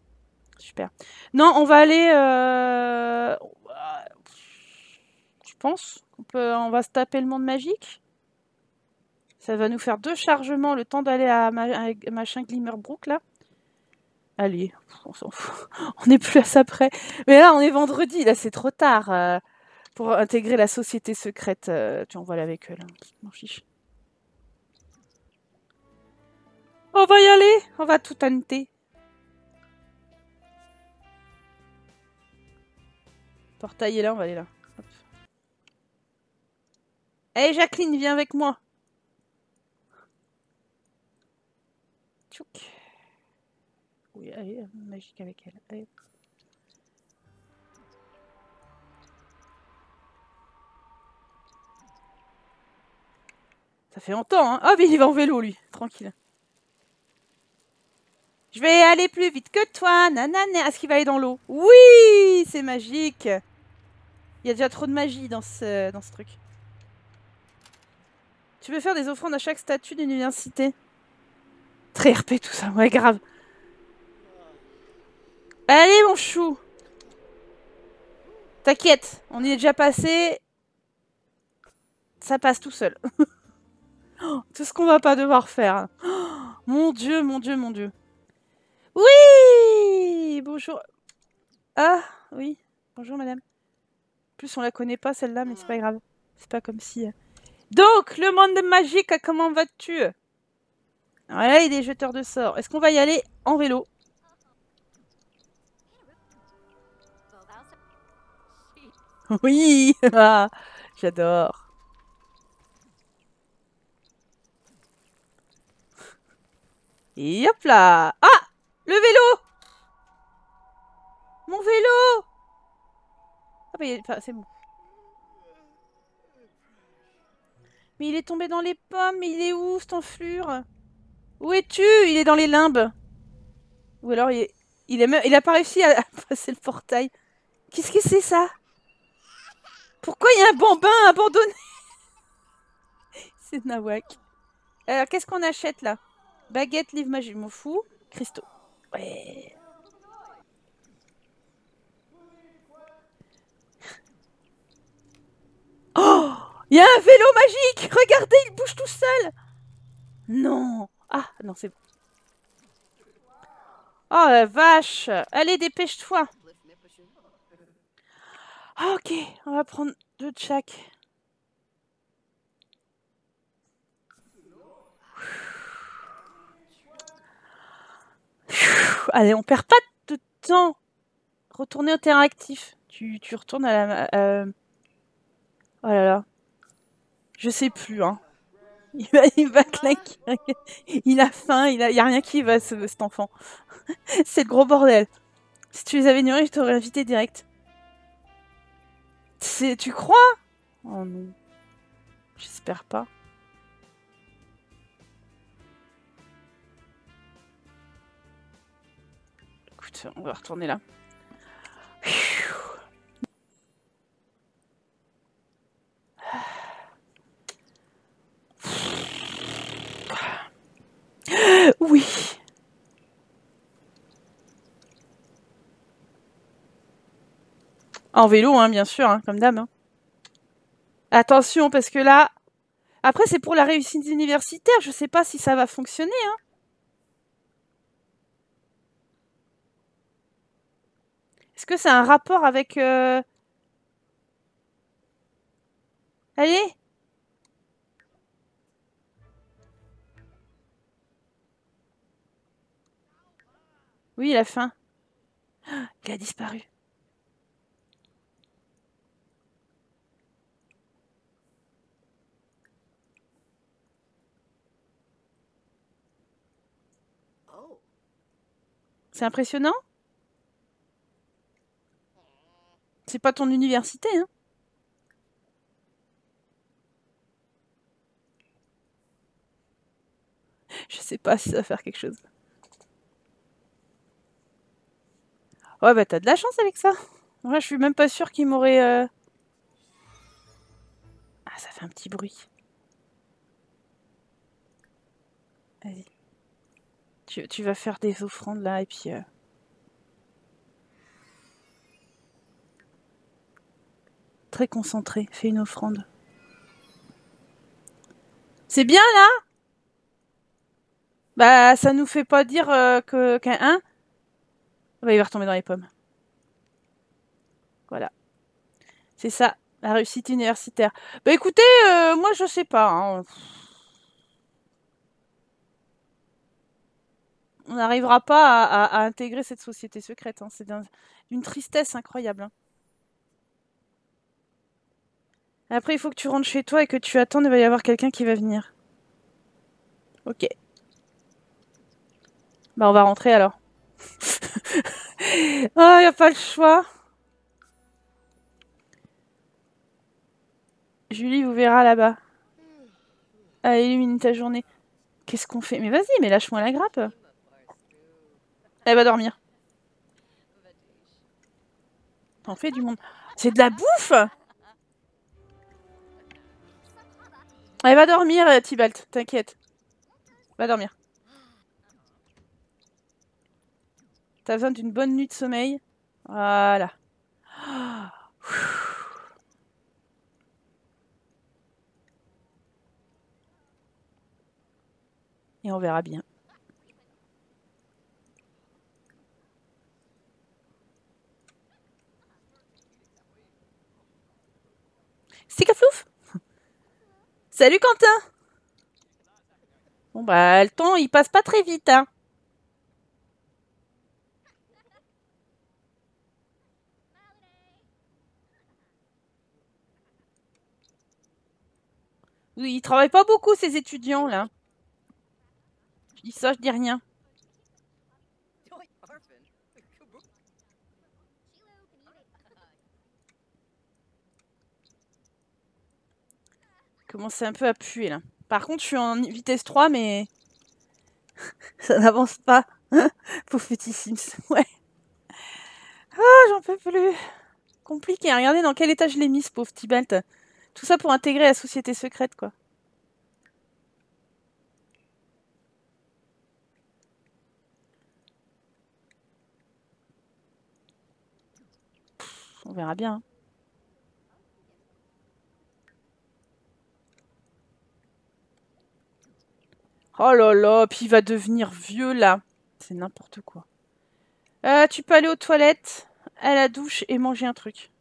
Super. Non, on va aller... Euh... Je pense qu'on peut... on va se taper le monde magique. Ça va nous faire deux chargements le temps d'aller à, ma... à machin Glimmerbrook, là. Allez, on s'en fout. On n'est plus à ça près. Mais là, on est vendredi. Là, c'est trop tard euh, pour intégrer la société secrète. Euh, tu en vois là avec eux, là. M'en fiche. On va y aller, on va tout hanter. Portail est là, on va aller là. Hop. Hey Jacqueline, viens avec moi. Tchouk. Oui, allez, magique avec elle. Allez. Ça fait longtemps, hein. Ah, mais il va en vélo, lui. Tranquille. Je vais aller plus vite que toi, nanana. Est-ce qu'il va aller dans l'eau? Oui, c'est magique. Il y a déjà trop de magie dans ce, dans ce truc. Tu peux faire des offrandes à chaque statue d'une université. Très R P tout ça, ouais, grave. Allez, mon chou. T'inquiète, on y est déjà passé. Ça passe tout seul. Tout ce qu'on va pas devoir faire. Mon Dieu, mon Dieu, mon Dieu. Oui, bonjour. Ah, oui. Bonjour, madame. En plus, on la connaît pas, celle-là, mais c'est pas grave. C'est pas comme si... Donc, le monde magique, comment vas-tu? Alors là, il y a des jeteurs de sorts. Est-ce qu'on va y aller en vélo? Oui. J'adore. Et hop là. Ah, le vélo! Mon vélo! Ah bah, enfin, c'est bon. Mais il est tombé dans les pommes, mais il est où, cette enflure? Où es-tu? Il est dans les limbes. Ou alors, il, est... il, est me... il a pas réussi à passer le portail. Qu'est-ce que c'est, ça? Pourquoi il y a un bambin abandonné? C'est nawak. Alors, qu'est-ce qu'on achète, là? Baguette, livre magique, m'en fous. Cristaux. Ouais. Oh, il y a un vélo magique. Regardez, il bouge tout seul. Non. Ah, non, c'est bon. Oh, la vache. Allez, dépêche-toi. Ah, ok, on va prendre deux de chaque. Allez, on perd pas de temps. Retourner au terrain actif. Tu, tu retournes à la... Euh... Oh là là. Je sais plus, hein. Il va, il va claquer. Il a faim, il a, y a rien qui va, ce, cet enfant. C'est le gros bordel. Si tu les avais ignorés, je t'aurais invité direct. Tu crois? Oh non. J'espère pas. On va retourner là. Oui. En vélo, hein, bien sûr, hein, comme dame. Hein. Attention, parce que là... Après, c'est pour la réussite universitaire. Je sais pas si ça va fonctionner, hein. Est-ce que c'est un rapport avec... Euh... Allez. Oui, il a faim. Il a disparu. C'est impressionnant. C'est pas ton université, hein. Je sais pas si ça va faire quelque chose. Ouais, bah t'as de la chance avec ça. Ouais, je suis même pas sûre qu'il m'aurait... Euh... Ah, ça fait un petit bruit. Vas-y. Tu, tu vas faire des offrandes là, et puis... Euh... Très concentré, fais une offrande. C'est bien là. Bah, ça nous fait pas dire euh, que qu'un... Hein, bah, il va retomber dans les pommes. Voilà. C'est ça, la réussite universitaire. Bah écoutez, euh, moi je sais pas. Hein. On n'arrivera pas à, à, à intégrer cette société secrète. Hein. C'est d'une tristesse incroyable. Hein. Après, il faut que tu rentres chez toi et que tu attends. Il va y avoir quelqu'un qui va venir. Ok. Bah, on va rentrer alors. Ah, il n'y a pas le choix. Julie vous verra là-bas. Allez, illumine ta journée. Qu'est-ce qu'on fait? Mais vas-y, mais lâche-moi la grappe. Elle va dormir. T'en fais du monde. C'est de la bouffe! Elle va dormir, Thibault, t'inquiète. Va dormir. T'as besoin d'une bonne nuit de sommeil. Voilà. Et on verra bien. Sticaflouf. Salut Quentin. Bon bah le temps il passe pas très vite hein. Oui, ils travaillent pas beaucoup ces étudiants là. Je dis ça, je dis rien. Commence un peu à puer là. Par contre, je suis en vitesse trois, mais ça n'avance pas. Pauvre petit Sims. Ouais. Ah, oh, j'en peux plus. Compliqué. Regardez dans quel état je l'ai mise, pauvre Thibault. Tout ça pour intégrer la société secrète, quoi. Pff, on verra bien. Hein. Oh là là, puis il va devenir vieux là. C'est n'importe quoi. Euh, tu peux aller aux toilettes, à la douche et manger un truc.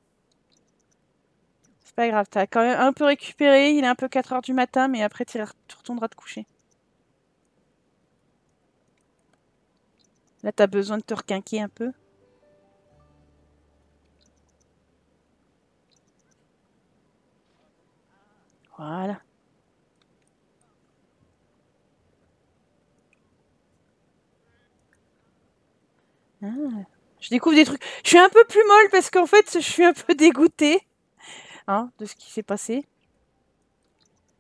C'est pas grave, t'as quand même un peu récupéré. Il est un peu quatre heures du matin, mais après tu retourneras te coucher. Là, t'as besoin de te requinquer un peu. Voilà. Je découvre des trucs. Je suis un peu plus molle parce qu'en fait, je suis un peu dégoûtée hein, de ce qui s'est passé.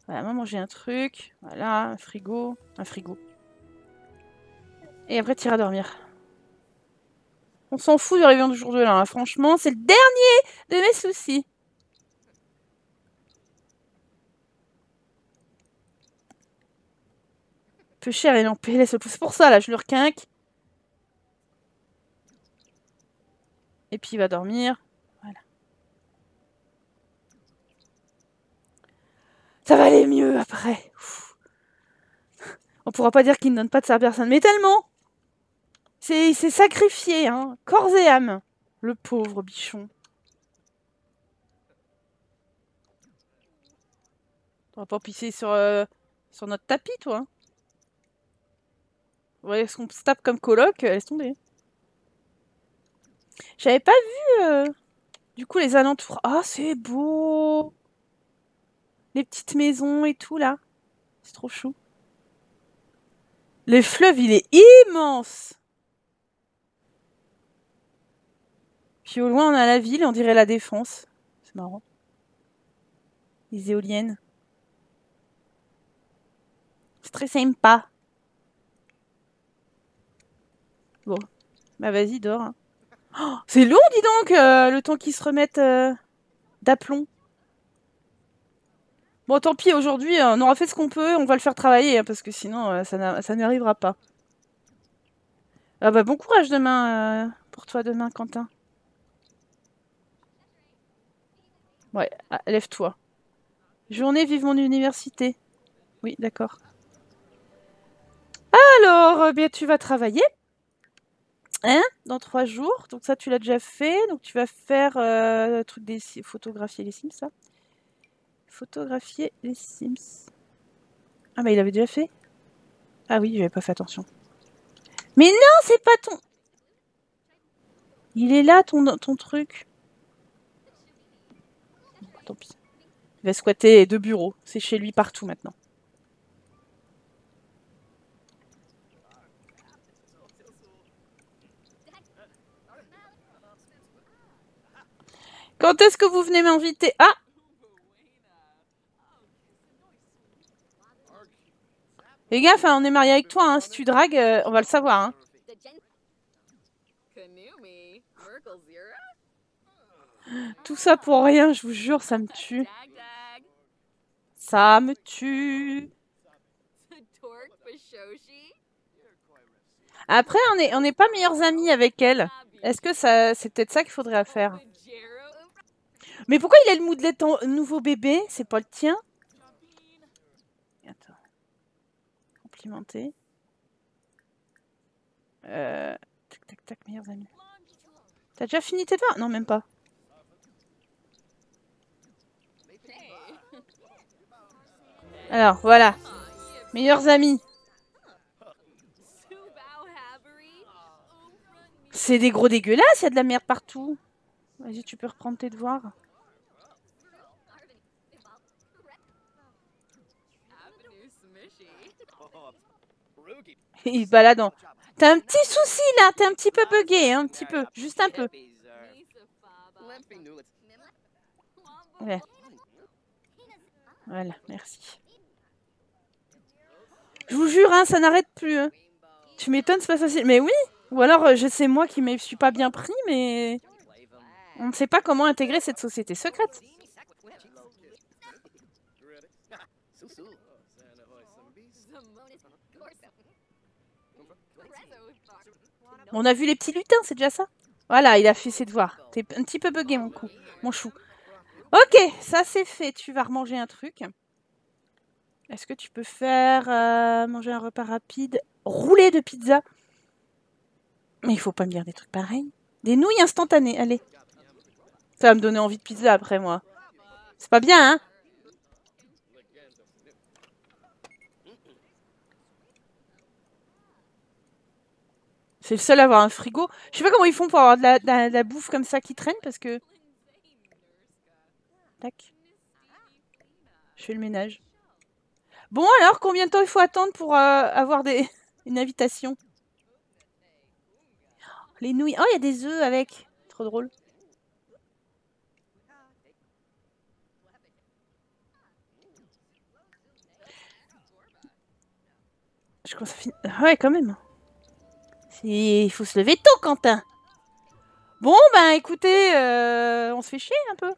Voilà, maman, manger un truc. Voilà, un frigo. Un frigo. Et après, t'iras dormir. On s'en fout du réveillon du jour de l'un. Hein. Franchement, c'est le dernier de mes soucis. Peu cher, elle est en P L S. C'est pour ça, là, je le requinque. Et puis il va dormir. Voilà. Ça va aller mieux après. Ouf. On pourra pas dire qu'il ne donne pas de sa personne. Mais tellement. C'est sacrifié, hein. Corps et âme. Le pauvre bichon. On va pas pisser sur, euh, sur notre tapis, toi. Hein. Vous voyez ce qu'on se tape comme coloc, laisse tomber. J'avais pas vu, euh, du coup, les alentours. Ah, oh, c'est beau. Les petites maisons et tout, là. C'est trop chou. Le fleuve, il est immense. Puis au loin, on a la ville, on dirait la Défense. C'est marrant. Les éoliennes. C'est très sympa. Bon. Bah vas-y, dors. Hein. Oh, c'est lourd, dis donc, euh, le temps qu'ils se remettent euh, d'aplomb. Bon, tant pis, aujourd'hui, on aura fait ce qu'on peut, on va le faire travailler, hein, parce que sinon, euh, ça n'arrivera pas. Ah bah, bon courage demain, euh, pour toi demain, Quentin. Ouais, ah, lève-toi. Journée, vive mon université. Oui, d'accord. Alors, eh bien, tu vas travailler, hein, dans trois jours. Donc ça, tu l'as déjà fait. Donc tu vas faire, euh, truc des photographier les Sims, ça. Photographier les Sims. Ah bah il avait déjà fait. Ah oui, j'avais pas fait attention. Mais non, c'est pas ton... Il est là, ton, ton truc. Bon, tant pis. Il va squatter deux bureaux. C'est chez lui partout maintenant. Quand est-ce que vous venez m'inviter? Ah, les gars, on est mariés avec toi, hein. Si tu dragues, euh, on va le savoir. Hein. Tout ça pour rien, je vous jure, ça me tue. Ça me tue. Après, on n'est on est pas meilleurs amis avec elle. Est-ce que c'est peut-être ça qu'il faudrait faire? Mais pourquoi il a le mood de ton nouveau bébé? C'est pas le tien? Attends. Complimenté. Euh... Tac, tac, tac, meilleurs amis. T'as déjà fini tes devoirs? Non, même pas. Alors, voilà. Meilleurs amis. C'est des gros dégueulasses, il y a de la merde partout. Vas-y, tu peux reprendre tes devoirs. Il balade en... T'as un petit souci là, t'es un petit peu bugué, hein, un petit peu, juste un peu. Ouais. Voilà, merci. Je vous jure, hein, ça n'arrête plus. Hein. Tu m'étonnes, c'est pas facile. Mais oui, ou alors je sais moi qui me suis pas bien pris, mais... On ne sait pas comment intégrer cette société secrète. On a vu les petits lutins, c'est déjà ça? Voilà, il a fait ses devoirs. T'es un petit peu bugué, mon coup, mon chou. Ok, ça c'est fait. Tu vas remanger un truc. Est-ce que tu peux faire euh, manger un repas rapide? Rouler de pizza? Mais il faut pas me dire des trucs pareils. Des nouilles instantanées, allez. Ça va me donner envie de pizza après, moi. C'est pas bien, hein? C'est le seul à avoir un frigo. Je sais pas comment ils font pour avoir de la, de la, de la bouffe comme ça qui traîne, parce que... Tac. Je fais le ménage. Bon, alors, combien de temps il faut attendre pour euh, avoir des... une invitation? Les nouilles. Oh, il y a des œufs avec. Trop drôle. Je commence à finir. Ouais, quand même. Il faut se lever tôt, Quentin. Bon, ben écoutez, euh, on se fait chier un peu.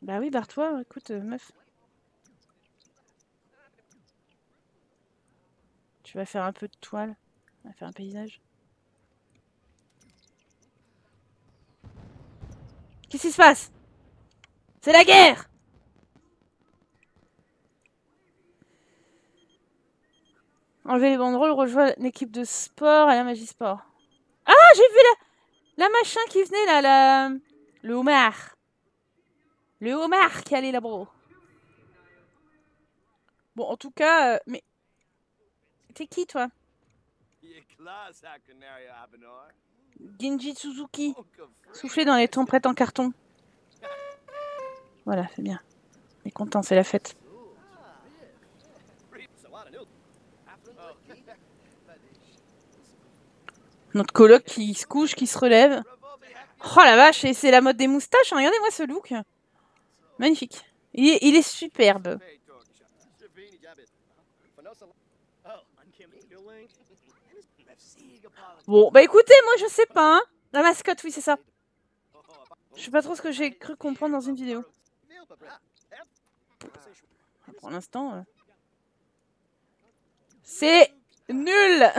Bah oui, barre-toi, écoute, euh, meuf. Tu vas faire un peu de toile. On va faire un paysage. Qu'est-ce qui se passe? C'est la guerre! Enlever les banderoles, rejoindre l'équipe de sport et la magie sport. Ah, j'ai vu la... la machin qui venait là, la... le homard. Le homard qui allait là, bro. Bon, en tout cas, euh, mais... T'es qui, toi? Genji Suzuki. Soufflé dans les trompettes en carton. Voilà, c'est bien. On est content, c'est la fête. Notre coloc qui se couche, qui se relève. Oh la vache, et c'est la mode des moustaches, hein. Regardez-moi ce look. Magnifique. Il est, il est superbe. Bon, bah écoutez, moi je sais pas, hein. La mascotte, oui, c'est ça. Je sais pas trop ce que j'ai cru comprendre dans une vidéo. Pour l'instant... Euh... C'est nul.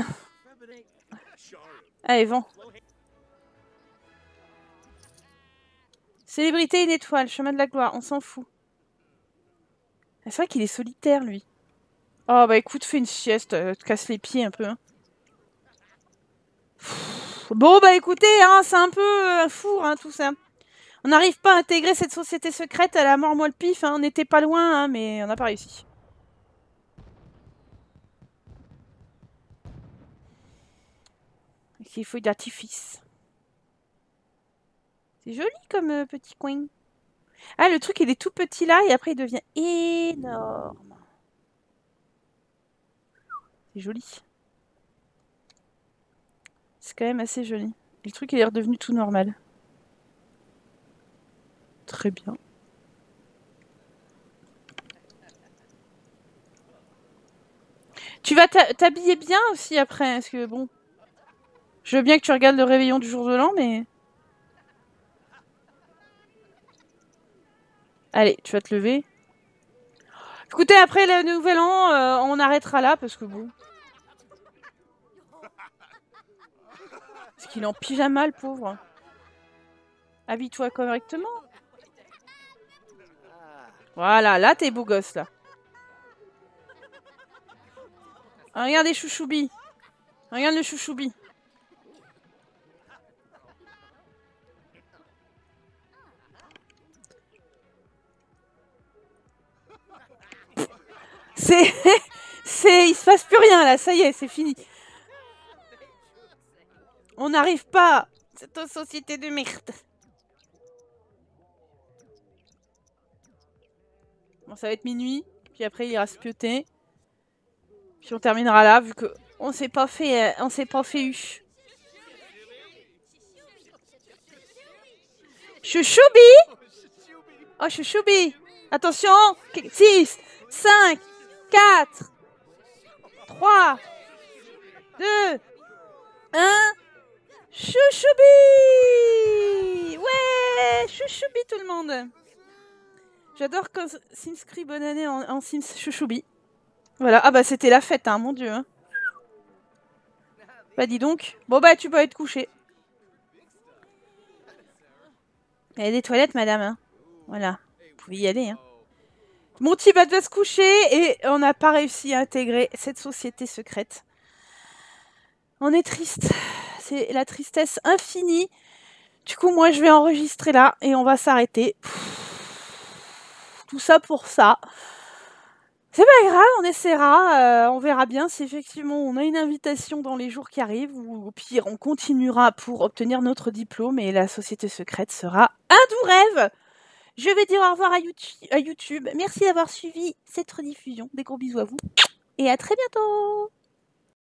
Allez, vent. Célébrité, une étoile, chemin de la gloire, on s'en fout. C'est vrai qu'il est solitaire, lui. Oh bah écoute, fais une sieste, euh, te casse les pieds un peu. Hein. Bon bah écoutez, hein, c'est un peu euh, un four hein, tout ça. On n'arrive pas à intégrer cette société secrète à la mort moi le pif, hein. On n'était pas loin, hein, mais on n'a pas réussi. Avec les feuilles d'artifice. C'est joli comme euh, petit coin. Ah, le truc, il est tout petit là, et après il devient énorme. C'est joli. C'est quand même assez joli. Et le truc, il est redevenu tout normal. Très bien. Tu vas t'habiller bien aussi après, parce que bon... Je veux bien que tu regardes le réveillon du jour de l'an, mais... Allez, tu vas te lever. Écoutez, après le nouvel an, euh, on arrêtera là, parce que bon... Parce qu'il est en pyjama, le pauvre. Habille-toi correctement. Voilà, là, t'es beau gosse, là. Ah, regardez Chouchoubi. Regarde le Chouchoubi. C'est... c'est... Il se passe plus rien, là. Ça y est, c'est fini. On n'arrive pas. Cette société de merde. Bon, ça va être minuit. Puis après, il ira se pioter. Puis on terminera là, vu que... On s'est pas fait... On s'est pas fait eu. Chouchoubi. Oh, Chouchoubi. Attention. six, cinq, quatre, trois, deux, un. Chouchoubi! Ouais! Chouchoubi tout le monde! J'adore quand Sims crie bonne année en, en Sims Chouchoubi. Voilà. Ah bah c'était la fête, hein, mon dieu. Hein. Bah dis donc. Bon bah tu peux être couché. Il y a des toilettes, madame. Hein. Voilà. Vous pouvez y aller, hein. Mon petit bad va se coucher et on n'a pas réussi à intégrer cette société secrète. On est triste. C'est la tristesse infinie. Du coup, moi, je vais enregistrer là et on va s'arrêter. Tout ça pour ça. C'est pas grave, on essaiera. Euh, on verra bien si effectivement on a une invitation dans les jours qui arrivent. Ou au pire, on continuera pour obtenir notre diplôme et la société secrète sera un doux rêve. Je vais dire au revoir à YouTube. Merci d'avoir suivi cette rediffusion. Des gros bisous à vous et à très bientôt.